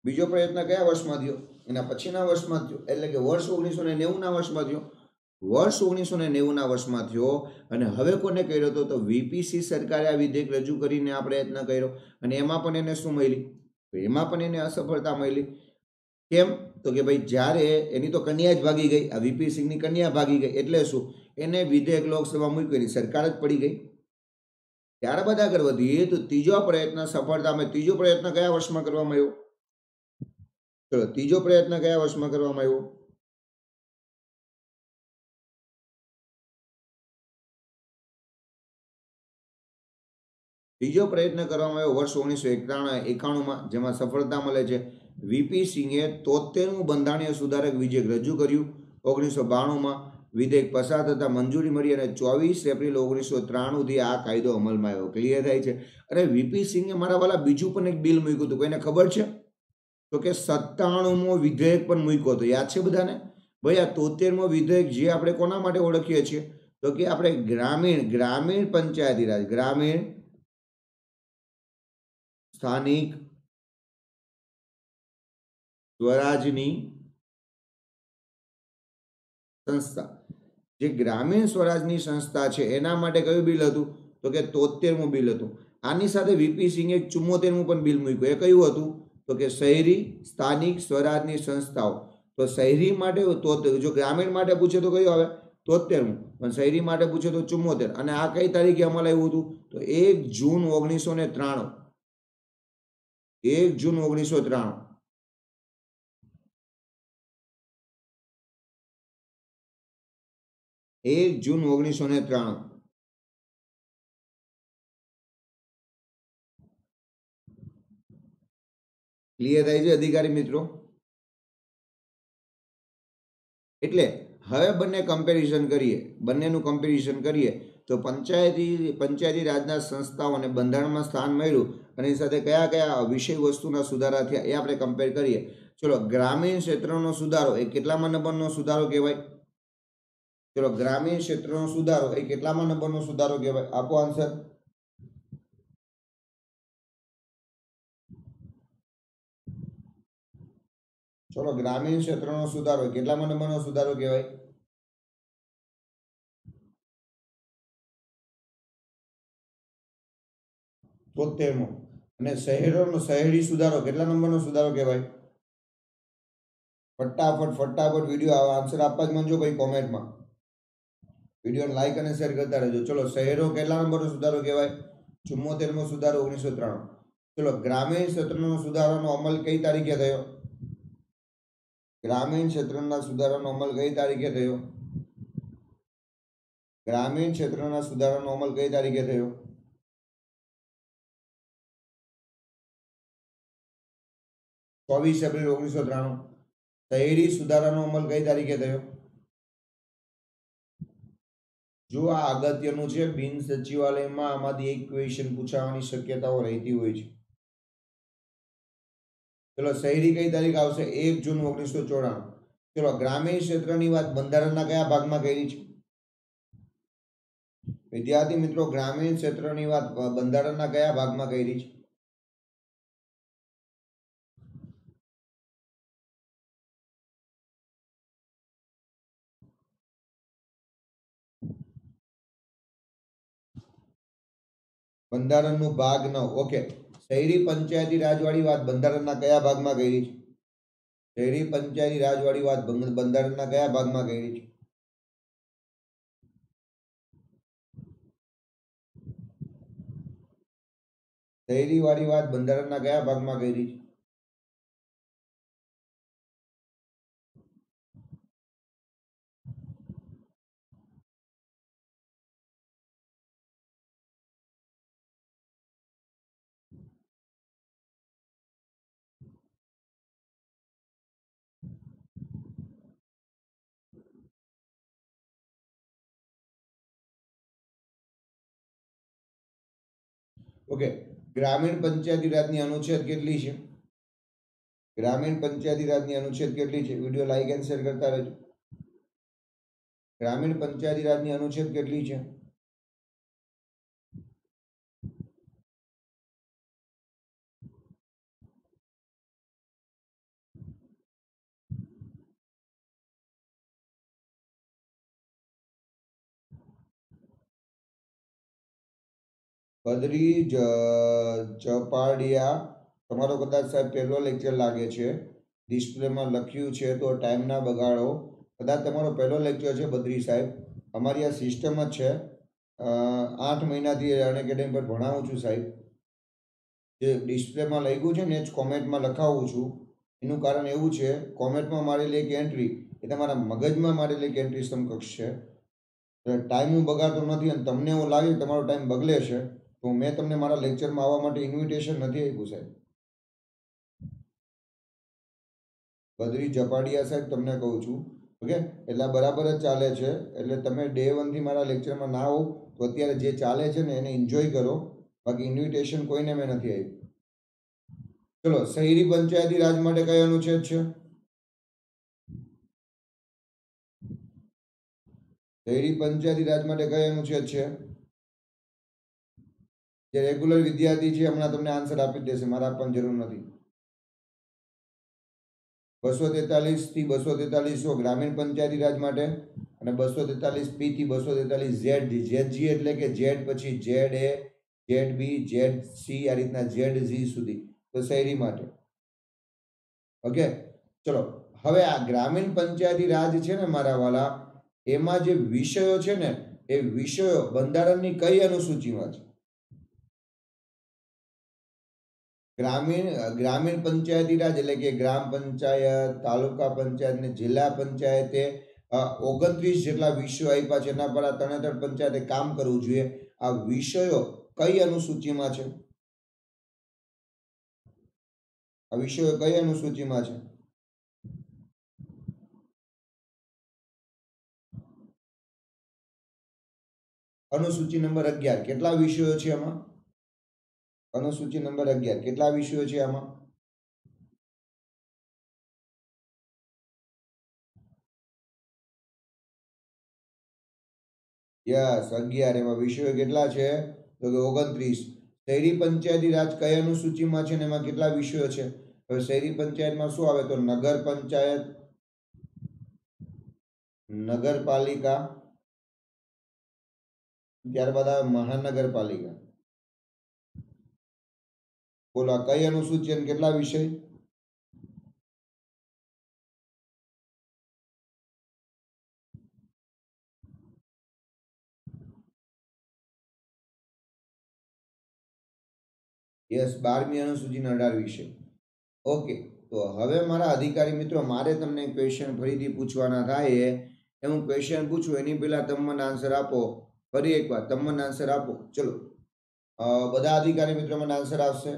बीजो प्रयत्न क्या वर्ष में थयो? एना पछीना वर्ष में थयो, एटले के वर्ष 1990 ना वर्ष में थयो। वर्ष 1990 ना वर्ष में थयो अने हवे कोने कर्यो तो वीपीसी सरकारे आ विधेयक रजू करीने आ प्रयत्न कर्यो अने एमां पण एने शुं मळी? तो एमां पण एने असफलता मळी। केम? तो के भाई ज्यारे एनी तो कन्या ज भागी गई, आ वीपी सिंहनी कन्या भागी गई एटले शुं एने विधेयक लोकसभा मूक्यो एनी सरकार ज पड़ी गई। त्यारबाद आगळ वधीए तो तीजो प्रयत्न सफलता में तीजो प्रयत्न कया वर्ष में करवामां आव्यो? चलो तीजो प्रयत्न क्या वर्ष में करवामां आव्यो? तीजो प्रयत्न करवामां आव्यो वर्ष 1991 में, जेमां सफलता मळे छे। वीपी सिंघे 73मुं બંધારણીય સુધારક વિધેયક રજૂ કર્યું. 1992માં વિધેયક પસાર થતાં મંજૂરી મળી અને 24 એપ્રિલ 1993થી આ કાયદો અમલમાં આવ્યો. ક્લિયર થાય છે? અરે વીપી સિંઘે મારા વાલા બીજું પણ એક બિલ મૂક્યું હતું, કોઈને ખબર છે? તો કે 97મો વિધેયક પણ મૂક્યો હતો. યાદ છે બધાને? ભાઈ આ 73મો વિધેયક જે આપણે કોના માટે ઓળખીએ છીએ, તો કે આપણે ગ્રામીણ પંચાયતી રાજ, ગ્રામીણ સ્થાનિક स्वराजनी संस्था, जे ग्रामीण स्वराजनी संस्था है एना माटे क्यू बिल हतुं, तो के 73मुं बिल हतुं. आनी साथे वीपी सिंघे 74मुं पण बिल मूक्युं. ए क्यू हतुं? तो के शहरी स्थानिक स्वराजनी संस्थाओ. तो शहरी माटे जो ग्रामीण माटे पूछे तो क्यू आवे 73मुं, शहरी माटे पूछे तो 74. अने आ कई तारीखे अमल आव्युं हतुं? तो 1 जून 1993. 1 जून 1993. क्लियर थाय छे अधिकारी मित्रों? एटले हवे बन्ने कम्पेरिजन करीए, बन्नेनुं कम्पेरिजन करीए तो पंचायती राजना संस्थाओने बंधारणमां स्थान मळ्युं अने साथे कया कया विषय वस्तुना सुधारा थया ए आपणे कम्पेर करीए. चलो ग्रामीण क्षेत्रनो सुधारो ए केटलामा नंबरनो सुधारो कहेवाय? चलो ग्रामीण क्षेत्र नो सुधारो ए केटलामा नंबरनो सुधारो कहेवाय? आपो आंसर. चलो ग्रामीण क्षेत्र नो सुधारो केटलामा नंबरनो सुधारो कहेवाय? तो 73मो. अने शहरी सुधारो केटला नंबरनो सुधारो कहेवाय? फटाफट फटाफट विडियो आंसर आपवा ज मंजो भाई कॉमेंट में. वीडियो लाइक और शेयर करता रहो. चलो शहरों के नंबर सुधारो कहवाय? 74मो सुधारो 1993. चलो ग्रामीण क्षेत्र सुधारा अमल कई तारीखे थयो? ग्रामीण क्षेत्र सुधारा अमल कई तारीखे थयो? ग्रामीण क्षेत्र सुधारा अमल कई तारीखे थयो? April 24, 1993. शहरी सुधारा अमल कई तारीखे थयो? जो आ अगत्यनु छे बिन सचिवालय में आमाथी एक क्वेश्चन पूछावानी शक्यताओ रहती होय छे. चलो शहरी कई तारीख आवशे? 1 जून 1994. चलो ग्रामीण क्षेत्रनी वात बंधारणना कया भागमां करी छे? विद्यार्थी मित्रों ग्रामीण क्षेत्रनी वात बंधारणना कया भागमां करी छे? बंधारण नो भाग 9. ओके शहरी पंचायती राजवाड़ी बात बंधारण ना क्या भाग में कही? शहरी पंचायती राजवाड़ी बात बंधारण ना क्या भाग में कही? शहरी वाली बात बंधारण ना क्या भाग में कही? ओके ग्रामीण पंचायती राज अनुच्छेद केटली छे? ग्रामीण पंचायती राज अनुच्छेद केटली छे? विडियो लाइक एंड शेयर करता रहेजो. ग्रामीण पंचायती राज अनुच्छेद केटली छे? बदरी जपाड़िया तमारो कदाच साहेब पहलो लेक्चर लागे छे, डिस्प्ले में लख्यू छे तो टाइम ना बगाड़ो. कदाच तमारो पहलो लेक्चर छे बदरी साहेब. अमारी आ सिस्टम ज छे, 8 महीना थी अनएकेडमी पर भणावुं छुं साहेब. जे डिस्प्ले में लख्युं छे ने ज कॉमेंट में लखावुं छुं. एनुं कारण एवुं छे कॉमेंट में मारे लेक एंट्री ए तमारा मगज में मारे लेक एंट्री समकक्ष छे. टाइम हूँ बगाड़तो नथी अने तमने एवुं लागे तमारो टाइम बगले छे तो मैं तमने मारा लेक्चर में आवा माटे इन्विटेशन नहीं आप्युं साहेब. बधुई झपाडिया साहब तमने कहूँ छूँ ओके एटले बराबर ज चाले छे। एटले तमे डे वन थी मारा लेक्चर में ना हो तो अत्यारे जे चाले छे ने एने एन्जॉय करो, बाकी इन्विटेशन कोईने मैं नथी आवी। चलो शहरी पंचायती राज माटे कयो अनुच्छेद छे? शहरी पंचायती राज माटे कयो अनुच्छेद छे? जे रेग्युलर विद्यार्थी छे हमणा तमने आंसर आपी देशे, मारा आपवानी जरूर नथी। 243 થી 243 ग्रामीण पंचायती राज माटे अने 243 P થી 243 ZG एटले के जेड पछी ZA ZB ZC आ रीतना ZG सुधी तो शहरी माटे ओके। चलो हवे आ ग्रामीण पंचायती राज छे ने मारा वाला एमां जे विषयो छे ने ए विषयो बंधारणनी कई अनुसूचीमां छे? ग्रामीण पंचायती राज एटले के ग्राम पंचायत, तालुका पंचायत ने जिला पंचायते 29 जेटला विषयो आप्या छे, एना पर आ तरणेतर पंचायते काम करवुं जोईए। आ विषयो कई अनुसूचीमां छे? आ विषयो कई अनुसूचीमां छे? अनुसूची नंबर 11 केटला विषयो छे आमां? अनुसूची नंबर 11 केटला विषयो छे आमां? यस 11 एमां विषयो केटला छे तो के 29। शहरी पंचायती राज कई अनुसूची मां छे ने एमां केटला विषयो छे? हवे शहरी पंचायत मां शुं आवे तो नगर पंचायत, नगरपालिका, त्यारबाद आवे महानगरपालिका। बोला कई अनुसूची ने केटला विषय? यस 12મી अनुसूची ना 18 विषय। ओके तो हवे मारा अधिकारी मित्रों मारे तमने क्वेश्चन फरीथी पूछवाना थाय, एवं क्वेश्चन पूछो एनी पहेला तमने आंसर आपो। फरी एक बार तमने आंसर आपो। चलो बधा अधिकारी मित्रों मने आंसर आवशे।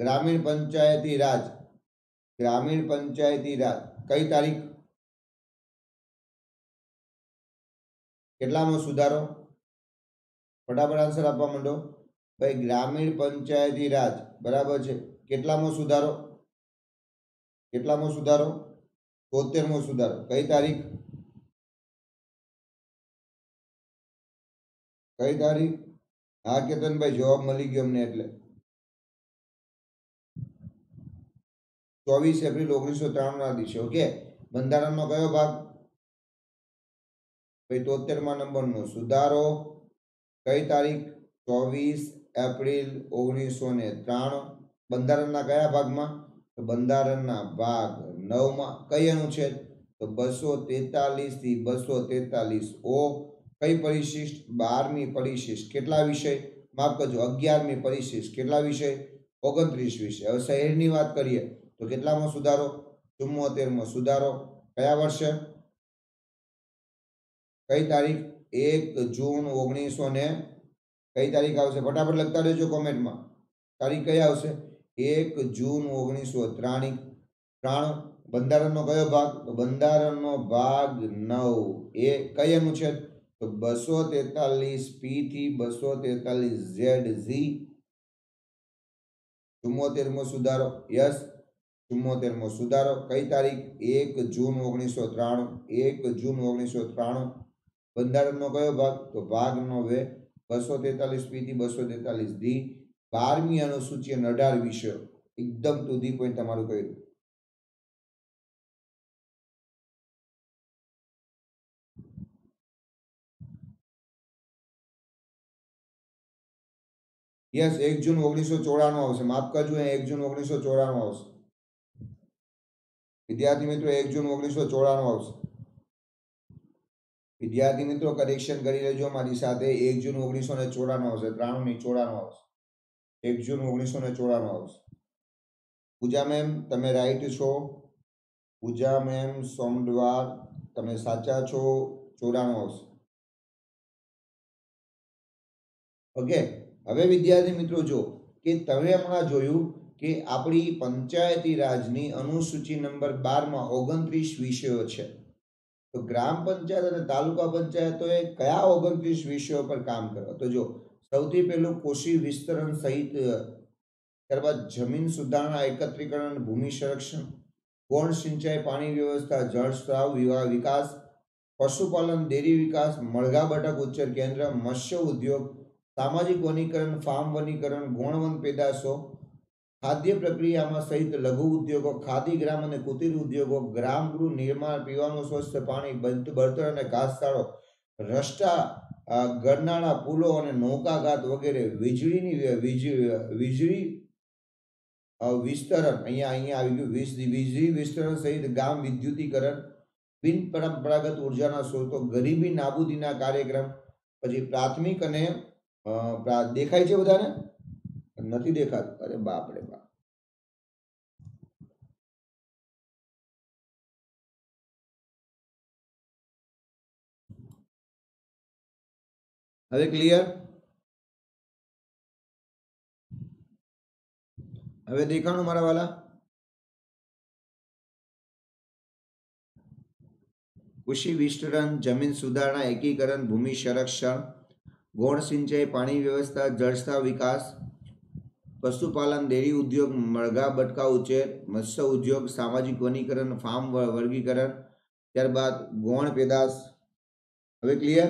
ग्रामीण पंचायती राज कई तारीख केटलामां सुधारो? फटाफट आंसर आपवा मांडो भाई। ग्रामीण पंचायती राज बराबर छे केटलामां सुधारो? केटलामां सुधारो? 73मो सुधारो। कई तारीख? हाँ केतन भाई जवाब मिली गयो अमने एटले 24 एप्रिल 1993 ना दिवसे। ओके बंधारण नो कयो भाग भाई? 73मा नंबर नो सुधारो। कई तारीख? 24 एप्रिल 1993। बंधारण ना कया भाग में? तो बंधारण ना भाग 9 में कई अनुच्छेद? तो 243 થી 243 कई परिशिष्ट? 12મી परिशिष्ट। केटला विषय? माफ करजो 11મી परिशिष्ट केटला विषय? 29 विषय। हवे शहरनी वात करीए तो केटलामां सुधारो? 74मो सुधारो। कया वर्षे? कई तारीख? 1 जून 1900 कई तारीख आवशे? फटाफट लखता रहेजो कमेंट में तारीख कई आवशे। 1 जून 1993। बंधारण नो कयो भाग? तो बंधारण नो भाग 9 ए कई अनुच्छेद? तो 243 P થી 243 ZG। 74मो सुधारो? यस 74मो सुधारो। कई तारीख? 1 जून 1993। 1 जून 1993। बंधारण नो कयो भाग? तो भाग 9 243 P થી 243 D। 12મી अनुसूची 18 विषय। एकदम टू दी पॉइंट तमारू कर्यु। यस 1 जून 1994 आवशे। माफ करजो 1 जून 1994 आवशे। विद्यार्थी मित्रों 1 जून 1994 आवशे। विद्यार्थी मित्रों करेक्शन करी लेजो मारी साथे। 1 जून 1994 आवशे। 93 ની 94 आवशे। 1 जून 1994 आवशे। पूजा मेम तमे राइट छो। पूजा मेम सोमवार तमे साचा छो। 94 आवशे। ओके हवे विद्यार्थी मित्रों जो कि तमे हमणा जोयुं कि आपणी पंचायती राजनी अनुसूची नंबर 12 में 29 विषयों है। तो ग्राम पंचायत और तालुका पंचायतों क्या 29 विषयों पर काम करवा, तो जो सौथी पहलू कोशी विस्तरण सहित करवा, जमीन सुधारणा एकत्रीकरण भूमि संरक्षण, गौण सिंचाई पानी व्यवस्था जल स्त्राव विकास, पशुपालन डेरी विकास, मलगा बटक उच्चर केंद्र, मत्स्य उद्योग, सामाजिक वनीकरण फार्म वनीकरण, गुणवन पेदाशो, खाद्य प्रक्रिया में सहित लघु उद्योगों, खादी ग्राम और कुटीर उद्योगों, ग्राम गृह निर्माण, पीवानु स्वच्छ पानी, बर्तन और घासचारो, रस्ता गरनाळा पुलों और नौकाघाट वगैरह, वीजळी विस्तरण वीजळी विस्तरण सहित गाम विद्युतीकरण, बिन परंपरागत ऊर्जा स्रोतों, गरीबी नाबूदी कार्यक्रम, पछी प्राथमिक अने देखाय छे बधाने નથી દેખાતું। अरे बाप रे बाप, હવે क्लियर, હવે દેખાણો મારા વાલા। કૃષિ વિસ્તરણ, જમીન સુધારણા, एकीकरण, भूमि संरक्षण, गौण सिंचाई पानी व्यवस्था, जलस्त्राव विकास, पशुपालन डेयरी उद्योग, मलगा बटका उछेर, मत्स्य उद्योग, सामाजिक वनीकरण फार्म वर्गीकरण, त्यारबाद गौण पेदाश। हवे क्लियर,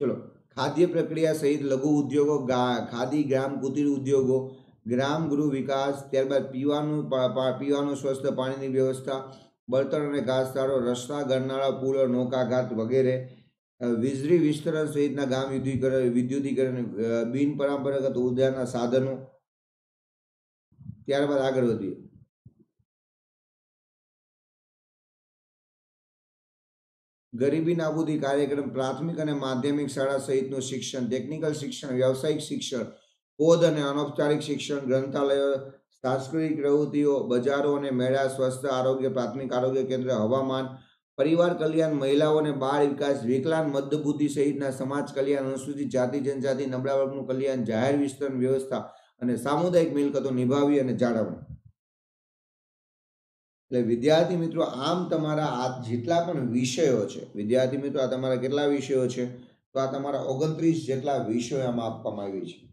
चलो। खाद्य प्रक्रिया सहित लघु उद्योगों, खादी ग्राम कुटीर उद्योगों, ग्राम गृह विकास, त्यारबाद पीवानु स्वच्छ पानी व्यवस्था, बर्तन और घासचारो, रस्ता गरनाळा पुल और नौकाघाट वगैरह, वीजळी विस्तरण सहित गाम विद्युतीकरण, बिन परंपरागत ऊर्जा साधनों। त्यारबाद आगे बढ़ीए, गरीबी नाबूदी कार्यक्रम, प्राथमिक और माध्यमिक शाला सहित शिक्षण, टेक्निकल शिक्षण, व्यावसायिक शिक्षण, पौध और अनौपचारिक शिक्षण, ग्रंथालय, सांस्कृतिक प्रवृत्तिओ, बजारों और मेला, स्वस्थ आरोग्य, प्राथमिक आरोग्य केन्द्र, हवामान, परिवार कल्याण, महिलाओं ने बाल विकास, विकलांग मध्यबुद्धि सहित समाज कल्याण, अनुसूचित जाति जनजाति नबळा वर्गनुं कल्याण, जाहेर विस्तरण व्यवस्था और सामुदायिक मिलकतों निभावी और जाळवणी। विद्यार्थी मित्रों, आम तमारा जेटला पण विषयों छे, विद्यार्थी मित्रों आ तमारा केटला विषयों छे, तो आ तमारा 29 जेटला विषयों आमां आपवामां आव्या छे,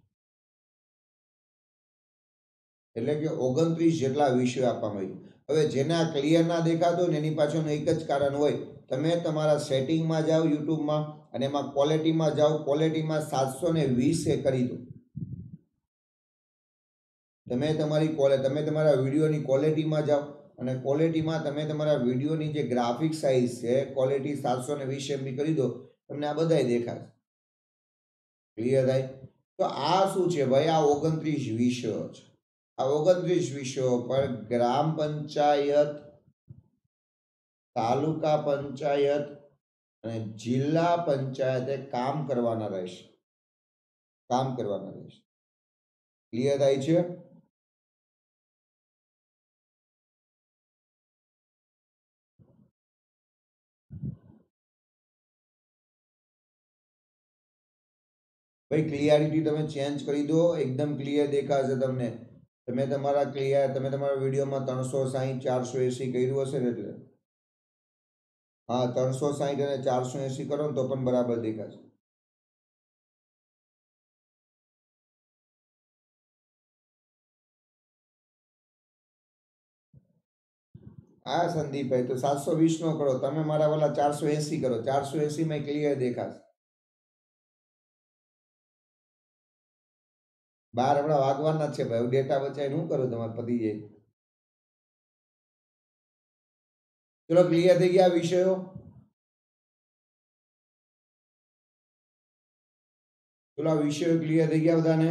एटले के 29 जेटला विषयों आपवामां आव्या छे। हवे जेना क्लियर ना देखातो ने एनी पाछळनुं एक ज कारण होय, तमे तमारा सेटिंग में जाओ यूट्यूब में अने एमां क्वॉलिटी में जाओ, क्वॉलिटी में 720 ए करी दो, तमे तमारा विडियोनी क्वॉलिटी में जाओ અને ક્વોલિટીમાં તમે તમારા વિડીયોની જે ગ્રાફિક સાઇઝ છે ક્વોલિટી 720 MB કરી દો, તમને આ બધાય દેખાશે, ક્લિયર થાય। તો આ શું છે ભાઈ, આ 29 વિષયો છે, આ 29 વિષયો પર ગ્રામ પંચાયત, તાલુકા પંચાયત અને જિલ્લા પંચાયતે કામ કરવાના રહેશે, ક્લિયર થાય છે। भाई क्लियरिटी तमे चेन्ज करी दो, एकदम क्लियर देखाशे तमने। तमे तमारा क्लियर तमे तमारा विडियोमां 360 480 कर्युं हशे ने એટલે हाँ 360 અને 480 करो तो पण बराबर देखाशे। हाँ संदीप भाई, तो 720 नो करो तमे, मारा वाला 480 करो, 480 में क्लियर देखाशे। 12 हमारा वागवाना है भाई, डेटा बचाई शू करो, तमार पती जाए। चलो क्लियर थी गया विषयों, चलो विषयों क्लियर थी गया बधाने।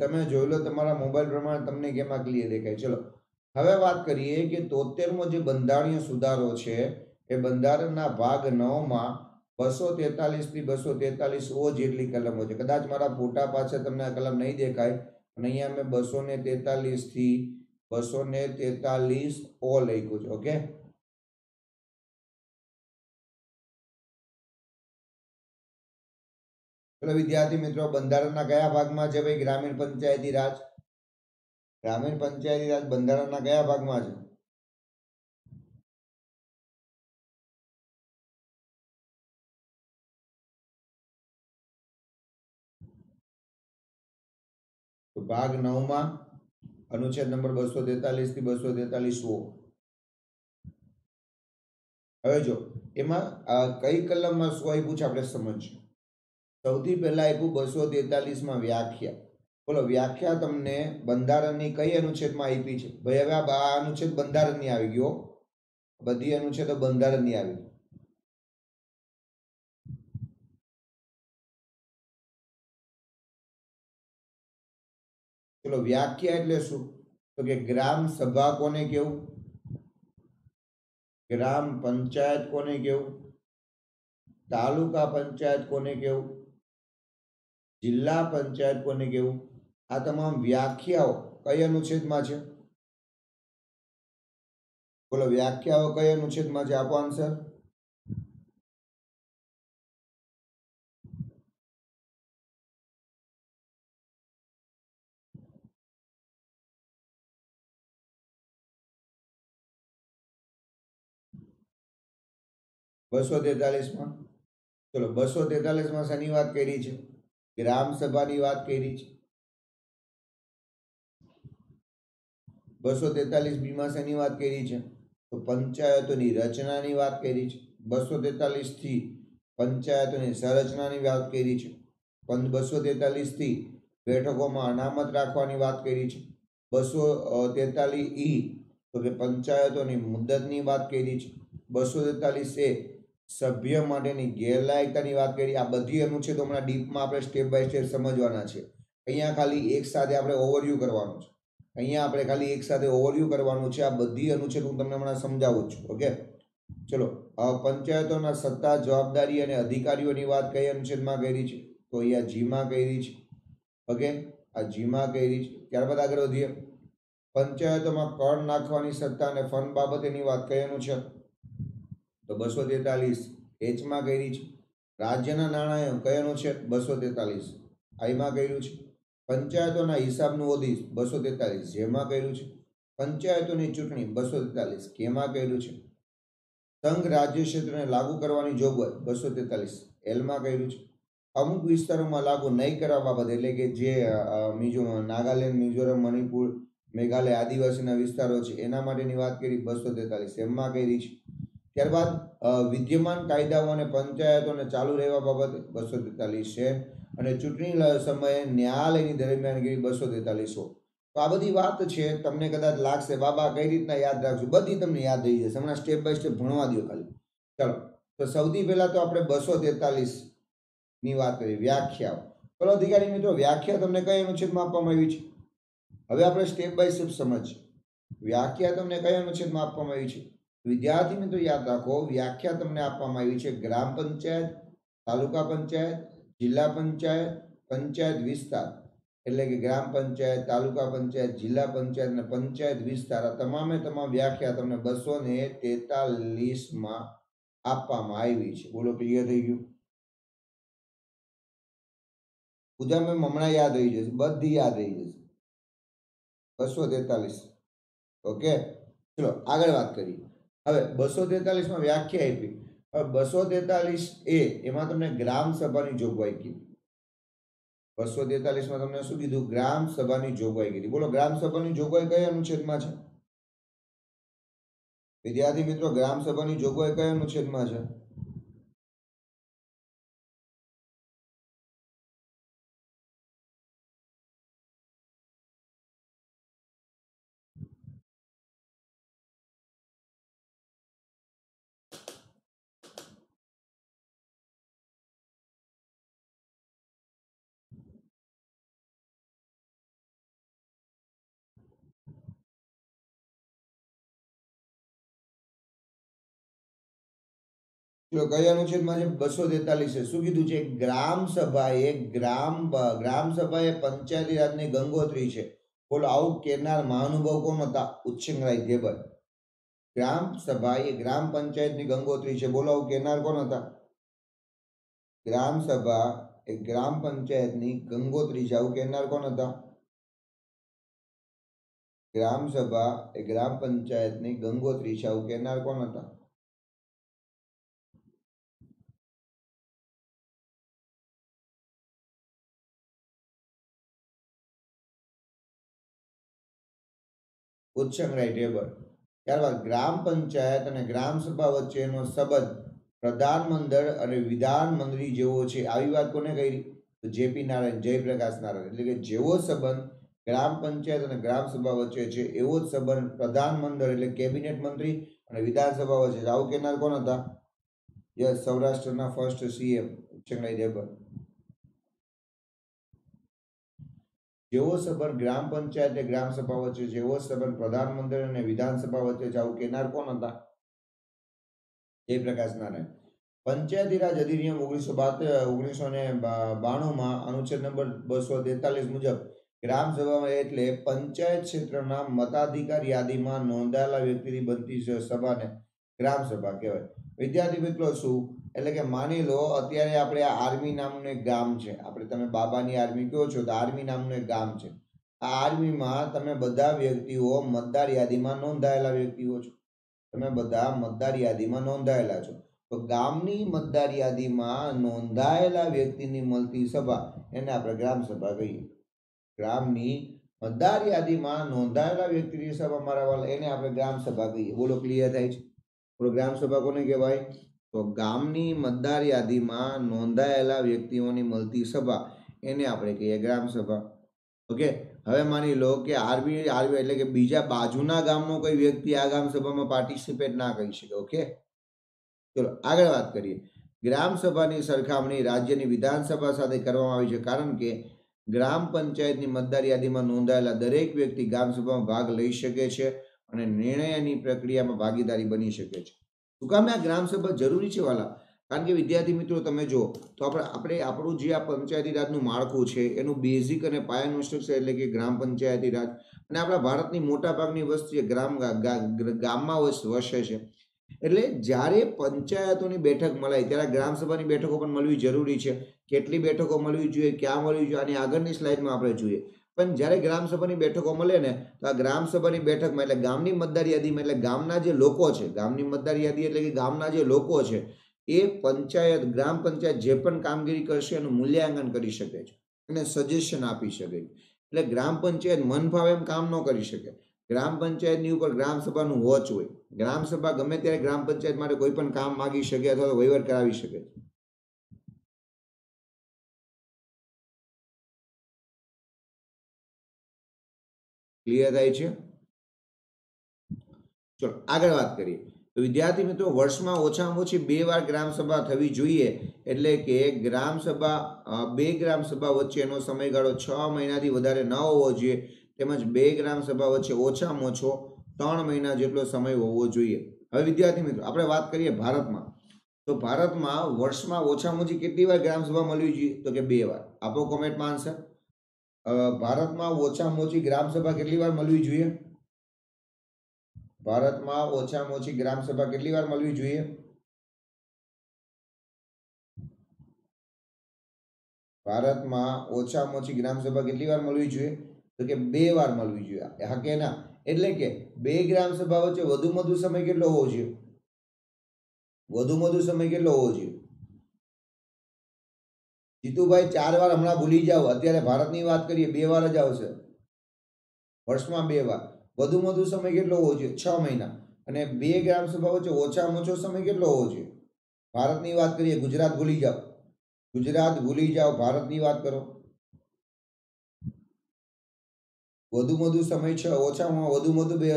તમે જોઈ લો તમારા મોબાઈલ પ્રમાણે તમને કેમાં ક્લિયર દેખાય. ચલો હવે વાત કરીએ કે 73મો જે બંધારણીય સુધારો છે એ બંધારણના ભાગ 9 માં 243 થી 243 ઓ જેટલી કલમો છે. કદાચ મારા ફોટા પાછળ તમને આ કલમ નહીં દેખાય અને અહીંયા મેં 243 થી 243 ઓ લખ્યું છે. ઓકે विद्यार्थी मित्रों बंधारणना क्या भाग में है भाई ग्रामीण पंचायती राज. ग्रामीण पंचायती राज बंधारणना क्या भाग में है. तो भाग 9 में अनुच्छेद नंबर 243 थी 243 वो हवे जो एमां कई कलम में शू आप्युं छे आपणे समजीए. સૌથી પહેલા આપ્યું 243 માં વ્યાખ્યા. બોલો વ્યાખ્યા તમને બંધારણની કઈ અનુચ્છેદમાં આપી છે ભાઈ. હવે આ અનુચ્છેદ બંધારણની આવી ગયો, બધી અનુચ્છેદો બંધારણની આવી. ચલો વ્યાખ્યા એટલે શું તો કે ગ્રામ સભા કોને કેવું, ગ્રામ પંચાયત કોને કેવું, તાલુકા પંચાયત કોને કેવું, जिला पंचायत कोने केवू, आ तमाम व्याख्याओ कई अनुच्छेदमां छे. बोलो व्याख्याओ कई अनुच्छेदमां छे आपो आंसर. चलो 243 में शानी वात करी छे, ग्राम सभा की बात करी छे. 243 बी में शानी वात करी छे तो पंचायतों की रचना की बात करी छे. 243 थी पंचायतों की संरचना की बात करी छे. 243 थी बैठकों में अनामत राखवानी बात करी छे. 243 ई तो कि पंचायतों की मुद्दत की बात करी छे. 243 ए सभ्य माटेनी गैरलायकता की बात करी. आ बधी अनुच्छेदों हमणा डीप में आपणे स्टेप बाय स्टेप समझवाना छे. अहींया खाली एक साथे आपणे ओवरव्यू करवानुं छे, अहींया आपणे खाली एक साथे ओवरव्यू करवानुं छे. आ बधी अनुच्छेद हूँ तमने हमणा समजावुं छुं. ओके चलो पंचायतों सत्ता जवाबदारी और अधिकारीओं की बात कई अनुच्छेद में करी छे तो अहींया जी में करी छे. ओके आ जी में करी छे. त्यारबाद आगळ वधीए. पंचायतों में कर नाखवानी सत्ता अने फंड बाबतेनी वात कई अनुच्छेद तो 243 एच में करी छे. राज्यना नाणां कयो अनुच्छेद 243 आई में कर्युं छे. पंचायतोना हिसाबनुं ओडिश 243 जे में कर्युं छे. पंचायतोनी चूंटणी 243 के में कर्युं छे. संघ राज्य क्षेत्रने लागू करवानी जोगवाई 243 एल में कर्युं छे. अमुक विस्तारों में लागू नहीं करवा बाबत एटले के जे नागालेंड मिजोरम मणिपुर मेघालय आदिवासीना विस्तारो छे एना माटेनी वात करी 243 एम में करी छे. त्यारबाद विद्यमान कायदाओं ने पंचायतों ने चालू रहेवा बाबते 243 है और चूंटणी समय न्यायालय दरमियानगिरी 243 हो. तो आ बधी बात है तमने कदाच लागशे बाबा कई रीतना याद राखशो बधी तमने याद रही जशे. हमणा स्टेप बाय स्टेप भणवा दियो खाली. चलो तो सौथी पहला तो आपणे 243 नी वात करी व्याख्या. चलो अधिकारी मित्रों व्याख्या तमने कई अनुच्छेद में आपवामां आवी छे. हवे आपणे स्टेप बाय स्टेप समजीए व्याख्या तमने कई अनुच्छेद में आपवामां आवी छे. विद्यार्थी मित्रों याद रखो व्याख्या तमने आपवामां आवी छे ग्राम पंचायत, तालुका पंचायत, जिला पंचायत, पंचायत विस्तार एटले के ग्राम पंचायत, तालुका पंचायत, जिला पंचायत ने पंचायत विस्तार आ तमामे तमाम व्याख्या तमने 243 मां आपवामां आवी छे. बोलो क्लियर थई गयुं. उद्या में हमणा याद रही जशे बधी याद रही जशे 243. ओके चलो आगळ वात करीए. હવે 243 માં વ્યાખ્યા આપી. હવે 243 એ એમાં તમને ગ્રામ સભાની જોગવાઈ કીધી. 243 માં તમને શું કીધું ગ્રામ સભાની જોગવાઈ કીધી. બોલો ગ્રામ સભાની જોગવાઈ કયા અનુચ્છેદમાં છે વિદ્યાર્થી મિત્રો. ગ્રામ સભાની જોગવાઈ કયા અનુચ્છેદમાં છે. कई अनुच्छेद में 243 है शू कीधु ग्राम सभाए पंचायती राज ने गंगोत्री है। बोलो आव केरनार महानुभाव कोण हता? उच्छृंगराय देबल। ग्राम सभाए ग्राम पंचायत नी गंगोत्री है। बोलो आव केरनार कोण हता? ग्राम सभा ग्राम पंचायत नी गंगोत्री है। आव केरनार कोण हता? ग्राम सभा ग्राम पंचायत नी गंगोत्री है। आव केरनार कोण हता? उच्छृंगराय देबल। त्यारबाद ग्राम पंचायत और ग्राम सभा वच्चेनो संबंध प्रधानमंडल और विधानमंत्री जेवो छे। आवी वात कोने करी? तो जेपी नारायण, जयप्रकाश नारायण। एटले के जेवो संबंध ग्राम पंचायत और ग्राम सभा वच्चे छे एवो ज संबंध प्रधानमंडल एटले केबिनेट मंत्री और विधानसभा वच्चे छे। आवो केनार कोण हता? यस, सौराष्ट्रना फर्स्ट सीएम उच्छृंगराय देबल। जेवो संबंध ग्राम पंचायत ने ग्राम सभा वच्चे जेवो संबंध प्रधानमंत्री ने विधानसभा वच्चे जाऊ केनार कोण हता? जयप्रकाश नारायण। पंचायती राज अधिनियम 1992 में अनुच्छेद नंबर 243 मुजब ग्राम सभा में एटले पंचायत क्षेत्रना मताधिकार यादी में नोंधायेला व्यक्ति बनती सभा ने ग्राम सभा कहेवाय। विद्यार्थी मित्रों, शू एटले के मानी लो अत्यारे आपणे आ आर्मी नामनुं एक गाम छे। आपणे तमे बाबानी आर्मी कहो छो तो आर्मी नामनुं एक गाम छे। आ आर्मी में तमे बधा व्यक्तिओ मतदार यादीमां नोंधायेला व्यक्तिओ छो। तमे बधा मतदार यादीमां नोंधायेला छो तो गामनी मतदार यादीमां नोंधायेला व्यक्तिनी मळती सभा एने आपणे ग्राम सभा कहीए। ग्रामनी मतदार यादीमां नोंधायेला व्यक्तिनी सभा मारा वाला एने आपणे ग्राम सभा कहीए। बोलो क्लियर थाय छे? ग्राम सभा कोने कहेवाय? तो गामनी मतदार यादी में नोंधायेला व्यक्तिओनी मळती सभा एने आपणे कहीए ग्राम सभा। ओके, हवे मानी लो के आरबी एटले के बीजा बाजुना गामनो कोई व्यक्ति आ ग्राम सभा में पार्टिसिपेट ना करी शके। ओके, चलो आगळ वात करीए। ग्राम सभानी सरखामणी राज्यनी विधानसभा साथे करवामां आवी छे कारण के ग्राम पंचायतनी मतदार यादी में नोंधायेला दरेक व्यक्ति ग्राम सभामां भाग लई शके छे अने निर्णयनी प्रक्रियामां भागीदारी बनी शके छे। सुकामे आ ग्राम सभा जरूरी छे वाला? कारण के विद्यार्थी मित्रों, तमे जो तो आपणे आपणुं जे आ पंचायती राजनुं माळखुं छे एनुं बेसिक अने पायानुं स्ट्रक्चर एटले के ग्राम पंचायती राज अने आपणा भारतनी मोटा भागनी वस्ती ग्राम गाममां वसे छे। एटले ज्यारे पंचायतोनी बेठक मळाय त्यारे ग्राम सभानी बेठको पण मळवी जरूरी छे। केटली बेठको मळवी जोईए, क्यां मळवी जोईए, आनी આગળની સ્લાઇડમાં આપણે જોઈએ। पण ज्यारे ग्राम सभानी बेठको मळे ने तो आ ग्राम सभानी बेठक में एटले गामनी मतदार यादी में एटले गामना जे लोको छे, गामनी मतदार यादी एटले के गामना जे लोको छे ए पंचायत ग्राम पंचायत जे पण कामगीरी करशे एनुं मूल्यांकन करी शके छे अने सजेशन आपी शके छे। एटले ग्राम पंचायत मन फावे एम काम न करी शके। ग्राम पंचायतनी उपर ग्राम सभानुं वोच होय। ग्राम सभा गमे त्यारे ग्राम पंचायत माटे कोई पण काम मागी शके अथवा वहीवट करावी शके छे। क्लियर थाय छे? चलो आगळ वात करीए। तो विद्यार्थी मित्रों, वर्षमां ओछामां ओછી बे वार ग्राम सभा थवी जोईए। एटले के ग्राम सभा बे ग्राम सभा वच्चेनो समयगाळो 6 महीनाथी वधारे न होवो जोईए તેમજ બે ગ્રામ સભા વચ્ચે ઓછામાં ઓછો 3 મહિના જેટલો સમય હોવો જોઈએ। હવે વિદ્યાર્થી મિત્રો, આપણે વાત કરીએ ભારતમાં, તો ભારતમાં વર્ષમાં ઓછામાં ઓછી કેટલી વાર ગ્રામ સભા મળવી જોઈએ? તો કે 2 વાર। આપો કોમેન્ટમાં આન્સર। ભારતમાં ઓછામાં ઓછી ગ્રામ સભા કેટલી વાર મળવી જોઈએ? ભારતમાં ઓછામાં ઓછી ગ્રામ સભા કેટલી વાર મળવી જોઈએ? ભારતમાં ઓછામાં ઓછી ગ્રામ સભા કેટલી વાર મળવી જોઈએ? तो के 2 वार मळवी जोईए। हा के ना? एटले के 2 ग्राम सभा वच्चे वधुमां वधु समय केटलो होवो जोईए? वधुमां वधु समय केटलो होवो जोईए? जीतूभाई 4 वार हमणा भूली जाओ, अत्यारे भारतनी वात करीए 2 वार ज आवशे। वर्षमां 2 वार वधुमां वधु समय केटलो होवो जोईए? 6 महीना। अने 2 ग्राम सभा वच्चे ओछामां ओछो समय केटलो होवो जोईए? भारतनी वात करीए, गुजरात भूली जाओ, गुजरात भूली जाओ, भारतनी वात करो। વધુમાં સમય છે ઓછામાં વધુ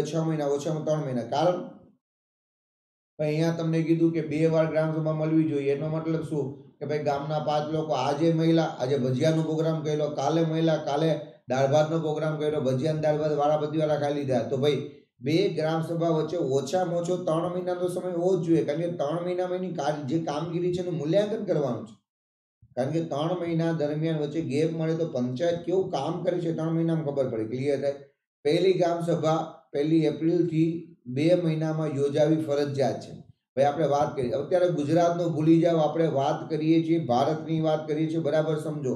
6 મહિના, ઓછામાં 3 મહિના। કારણ અહીંયા તમને કીધું કે 2 વાર ગ્રામ સભા મળવી જોઈએ, એનો મતલબ શું કે ભાઈ ગામના 5 લોકો આજે મહિલા, આજે ભજીયાનો પ્રોગ્રામ કર્યો, કાલે મહિલા, કાલે દાળ ભાતનો પ્રોગ્રામ કર્યો, ભજીયાન દાળ ભાત વાળા બધી વાળા ખાઈ લીધા, તો ભાઈ ग्राम सभा वच्चे ओछामां ओछो 3 महीनानो समय होवो जोईए, कारण के 3 महीनामां एनी जे कामगीरी छे एनुं मूल्यांकन करवानुं छे। कारण के 3 महीना दरमियान वच्चे गेप मळे तो पंचायत केवुं काम करे छे 3 महीनामां खबर पड़े। क्लियर थाय। पहली ग्राम सभा 1 एप्रिल थी 2 महीनामां योजावी फरजियात छे। भाई आपणे वात करी, अत्यारे गुजरातनो भूली जाओ, आपणे वात करीए छीए भारतनी वात करीए छीए, बराबर समजो।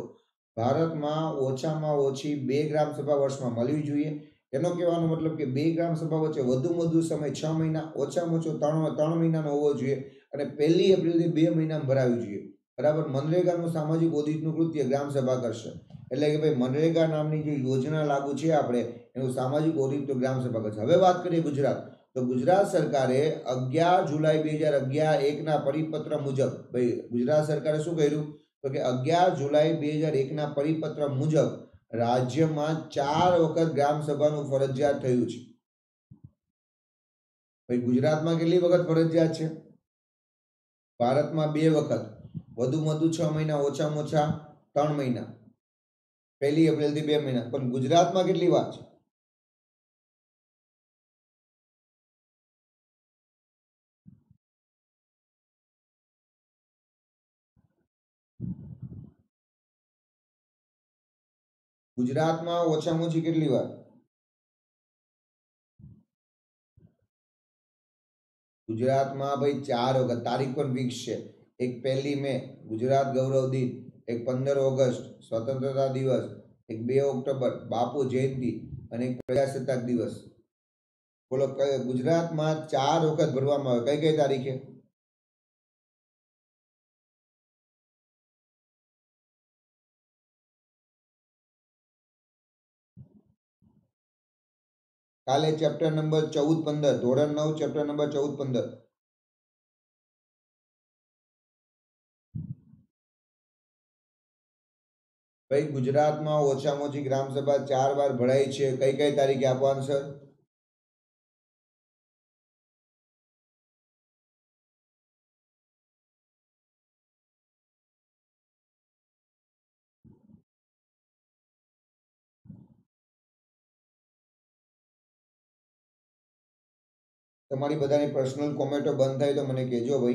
भारतमां ओछामां ओછી 2 ग्राम सभा वर्षमां મળવી જોઈએ। એનો કહેવાનો મતલબ કે 2 ગ્રામ સભા વચ્ચે વધુમાં વધુ સમય 6 મહિના, ઓછામાં ઓછો 3 મહિનાનો હોવો જોઈએ અને 1 એપ્રિલથી 2 મહિનામાં ભરાવી જોઈએ, બરાબર। મનરેગાનું સામાજિક ઓડિટનું કૃત્ય ગ્રામ સભા કરશે, એટલે કે ભાઈ મનરેગા નામની જે યોજના લાગુ છે આપણે એનું સામાજિક ઓડિટ તો ગ્રામ સભા કરશે। હવે વાત કરીએ ગુજરાત, તો ગુજરાત સરકારે 11 જુલાઈ 2011 ના પરિપત્ર મુજબ, ભાઈ ગુજરાત સરકારે શું કર્યું તો કે 11 જુલાઈ 2001 ના પરિપત્ર મુજબ राज्य में 4 वखत ग्राम सभा फरजियात थयुं छे। भाई गुजरात में केटली वखत फरजियात छे? भारत में 2 वखत, वधुमां वधु 6 महीना, ओछामां ओछा 3 महीना, 1 एप्रिल थी 2 महीना। पर गुजरात में केटली वार छे? गुजरात में ओछामां ओछी केटली वार? गुजरात में भाई 4 वखत। तारीख पर फिक्स है, एक 1 मे गुजरात गौरव दिन, एक 15 ऑगस्ट स्वतंत्रता दिवस, एक 2 ऑक्टोबर बापू जयंती और एक प्रजासत्ताक दिवस। बोलो गुजरात में 4 वखत भरवामां आवे, कई कई तारीखे? 14 ધોરણ 9 ચેપ્ટર નંબર 14-15। ભાઈ ગુજરાત માં ઓછામાં ઓછી ગ્રામ સભા 4 વાર ભરાઈ છે, કઈ કઈ તારીખે? આપો આન્સર। તમારી બધાની પર્સનલ કોમેન્ટો બંધ થાય તો મને કહેજો ભાઈ,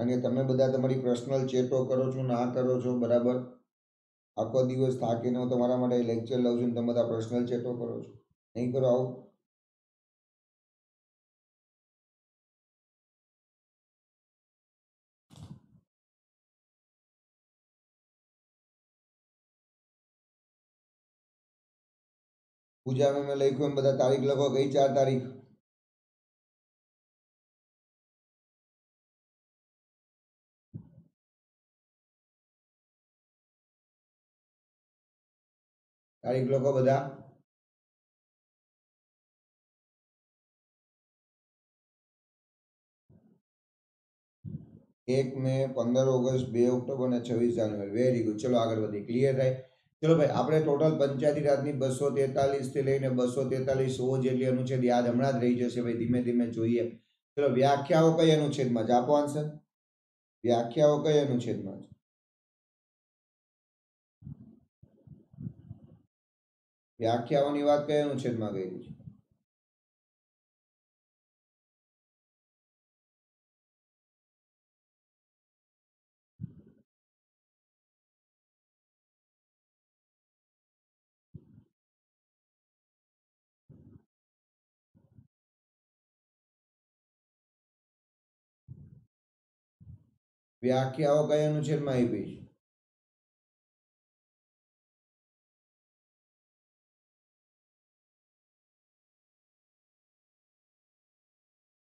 અને તમે બધા તમારી પર્સનલ ચેટો કરો છો ના કરો છો, બરાબર। આખો દિવસ થાકીને હું તમારા માટે લેક્ચર લઉં છું, તમે બધા પર્સનલ ચેટો કરો છો, નહીં કરો આવું। પૂજામાં મેં લખ્યું એમ બધા તારીખ લખો, ગઈ 4 તારીખ। तारीख लखो बधा। एक मे 15 ऑगस्ट 2 ऑक्टोबर ने 26 जानुआरी। वेरी गुड, चलो आगे बढ़े। क्लियर थाय। चलो भाई आपणे टोटल पंचायती राज 243 थी लईने 243 जेटली अनुच्छेद याद हमणां ज रही जशे भाई, धीमे धीमे जोईए। चलो व्याख्याओ कई अनुच्छेदमां छे? आपो आंसर। व्याख्याओ कई अनुच्छेदमां छे? व्याख्याओनी बात कया अनुच्छेद में गई? व्याख्याओ कया अनुच्छेद में आई भाई?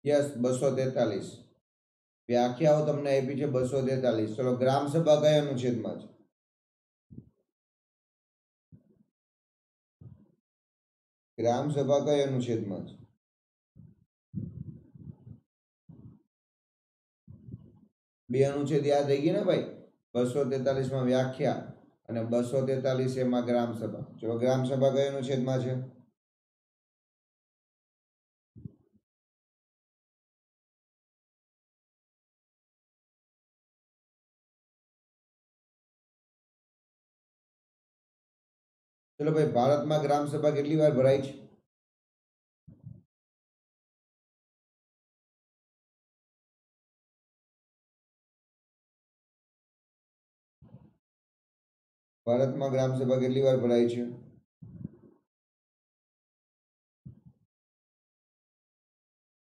यस, 243 व्याख्याओ तमने आपी छे 243। चलो ग्राम सभा कया अनुच्छेद में छे? ग्राम सभा कया अनुच्छेद में छे? बे अनुच्छेद याद रही गया ना भाई, 243 में व्याख्या और 243 में ग्राम सभा। चलो ग्राम सभा कया अनुच्छेद में छे? चलो भाई भारत में ग्राम सभा कितनी बार भराई छे? भारत में ग्राम सभा कितनी बार भराई है?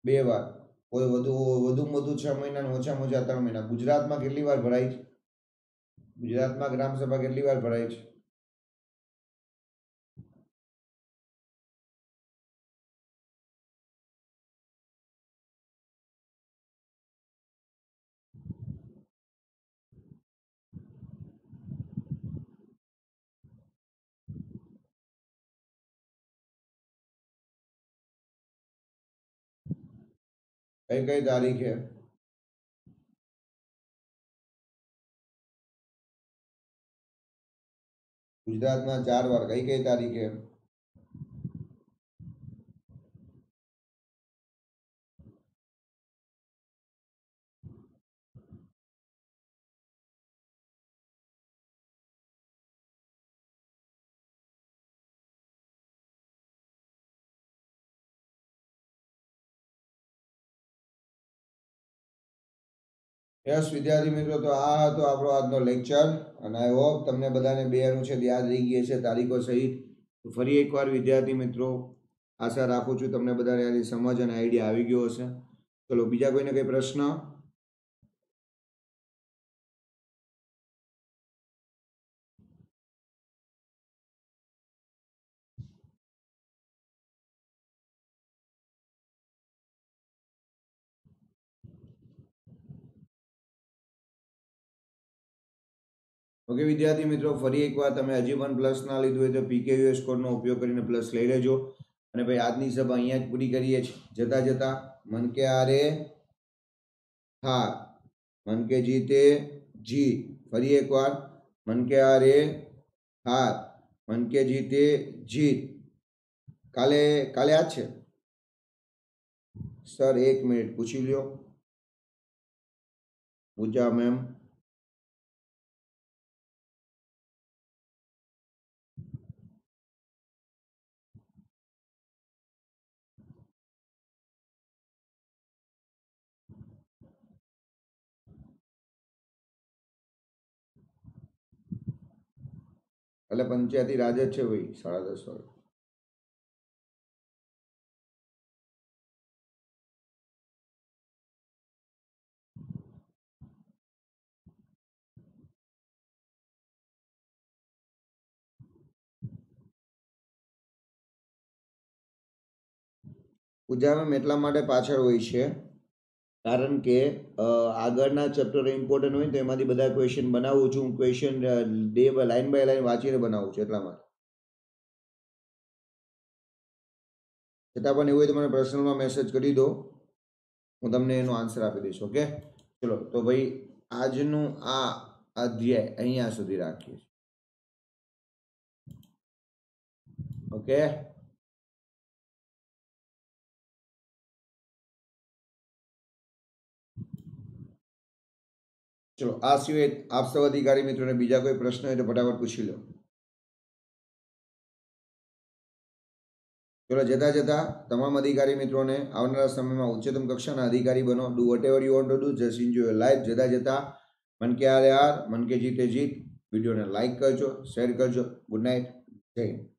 बे बार। वधु 6 महीना और ओछामां ओछा 3 महीना। गुजरात में कितनी बार भराई है? गुजरात में ग्राम सभा कितनी बार भराई है? कई कई तारीख है? गुजरात में 4 बार। कई कई तारीख है? यस विद्यार्थी मित्रों, तो आ तो आपणो आजनो लेक्चर अने आई होप तमने बधाने बे अनुच्छेद याद रही गई है तारीखों सहित। तो फरी एक बार विद्यार्थी मित्रों आशा राखू छूं तमने बधाने आनी समझ अने आइडिया आई गयो हशे। चलो बीजा कोई ने कई प्रश्न? ओके विद्यार्थी मित्रों, फरी एक बार तमे हजी पण प्लस ना लीधुं होय तो पीकेयू स्कोर नो उपयोग करीने प्लस लई लेजो। अने भाई आजनी सभा अहींया ज पूरी करीए छीए। जता जता मन के हारे हार, मन के जीते जीत। फरी एक बार, मन के हारे हार, मन के जीते जीत। काले काले आ छे सर, एक मिनिट पूछी लो पूजा मैम। अले पंचायती राज है भाई 10:30 वाले। पूजा में एटला माटे पाछळ होय छे कारण के आगळना चैप्टर इम्पोर्टंट होय तो एमांथी बधा क्वेश्चन बनावुं छुं। क्वेश्चन डे लाइन बाय लाइन वाँचीने बनावुं छुं એટલા માટે। છતાં પણ એવું હોય તો મને પર્સનલમાં મેસેજ કરી દો, હું તમને એનો આન્સર આપી દઈશ। ઓકે ચલો, તો ભાઈ આજનું આ અધ્યાય અહીંયા સુધી રાખીએ છીએ। ઓકે चलो, आ सिवाय आप सब अधिकारी मित्रों ने बीजा कोई प्रश्न है तो फटाफट पूछी लो। चलो जता जता तमाम अधिकारी मित्रों ने आवनारा समय में उच्चतम कक्षा ना अधिकारी बनो। Do whatever you want to do, just enjoy your life. जता जता मन के हारे हार, मन के जीते जीत। वीडियो ने लाइक करजो, शेयर करजो। गुड नाइट, जय हिंद।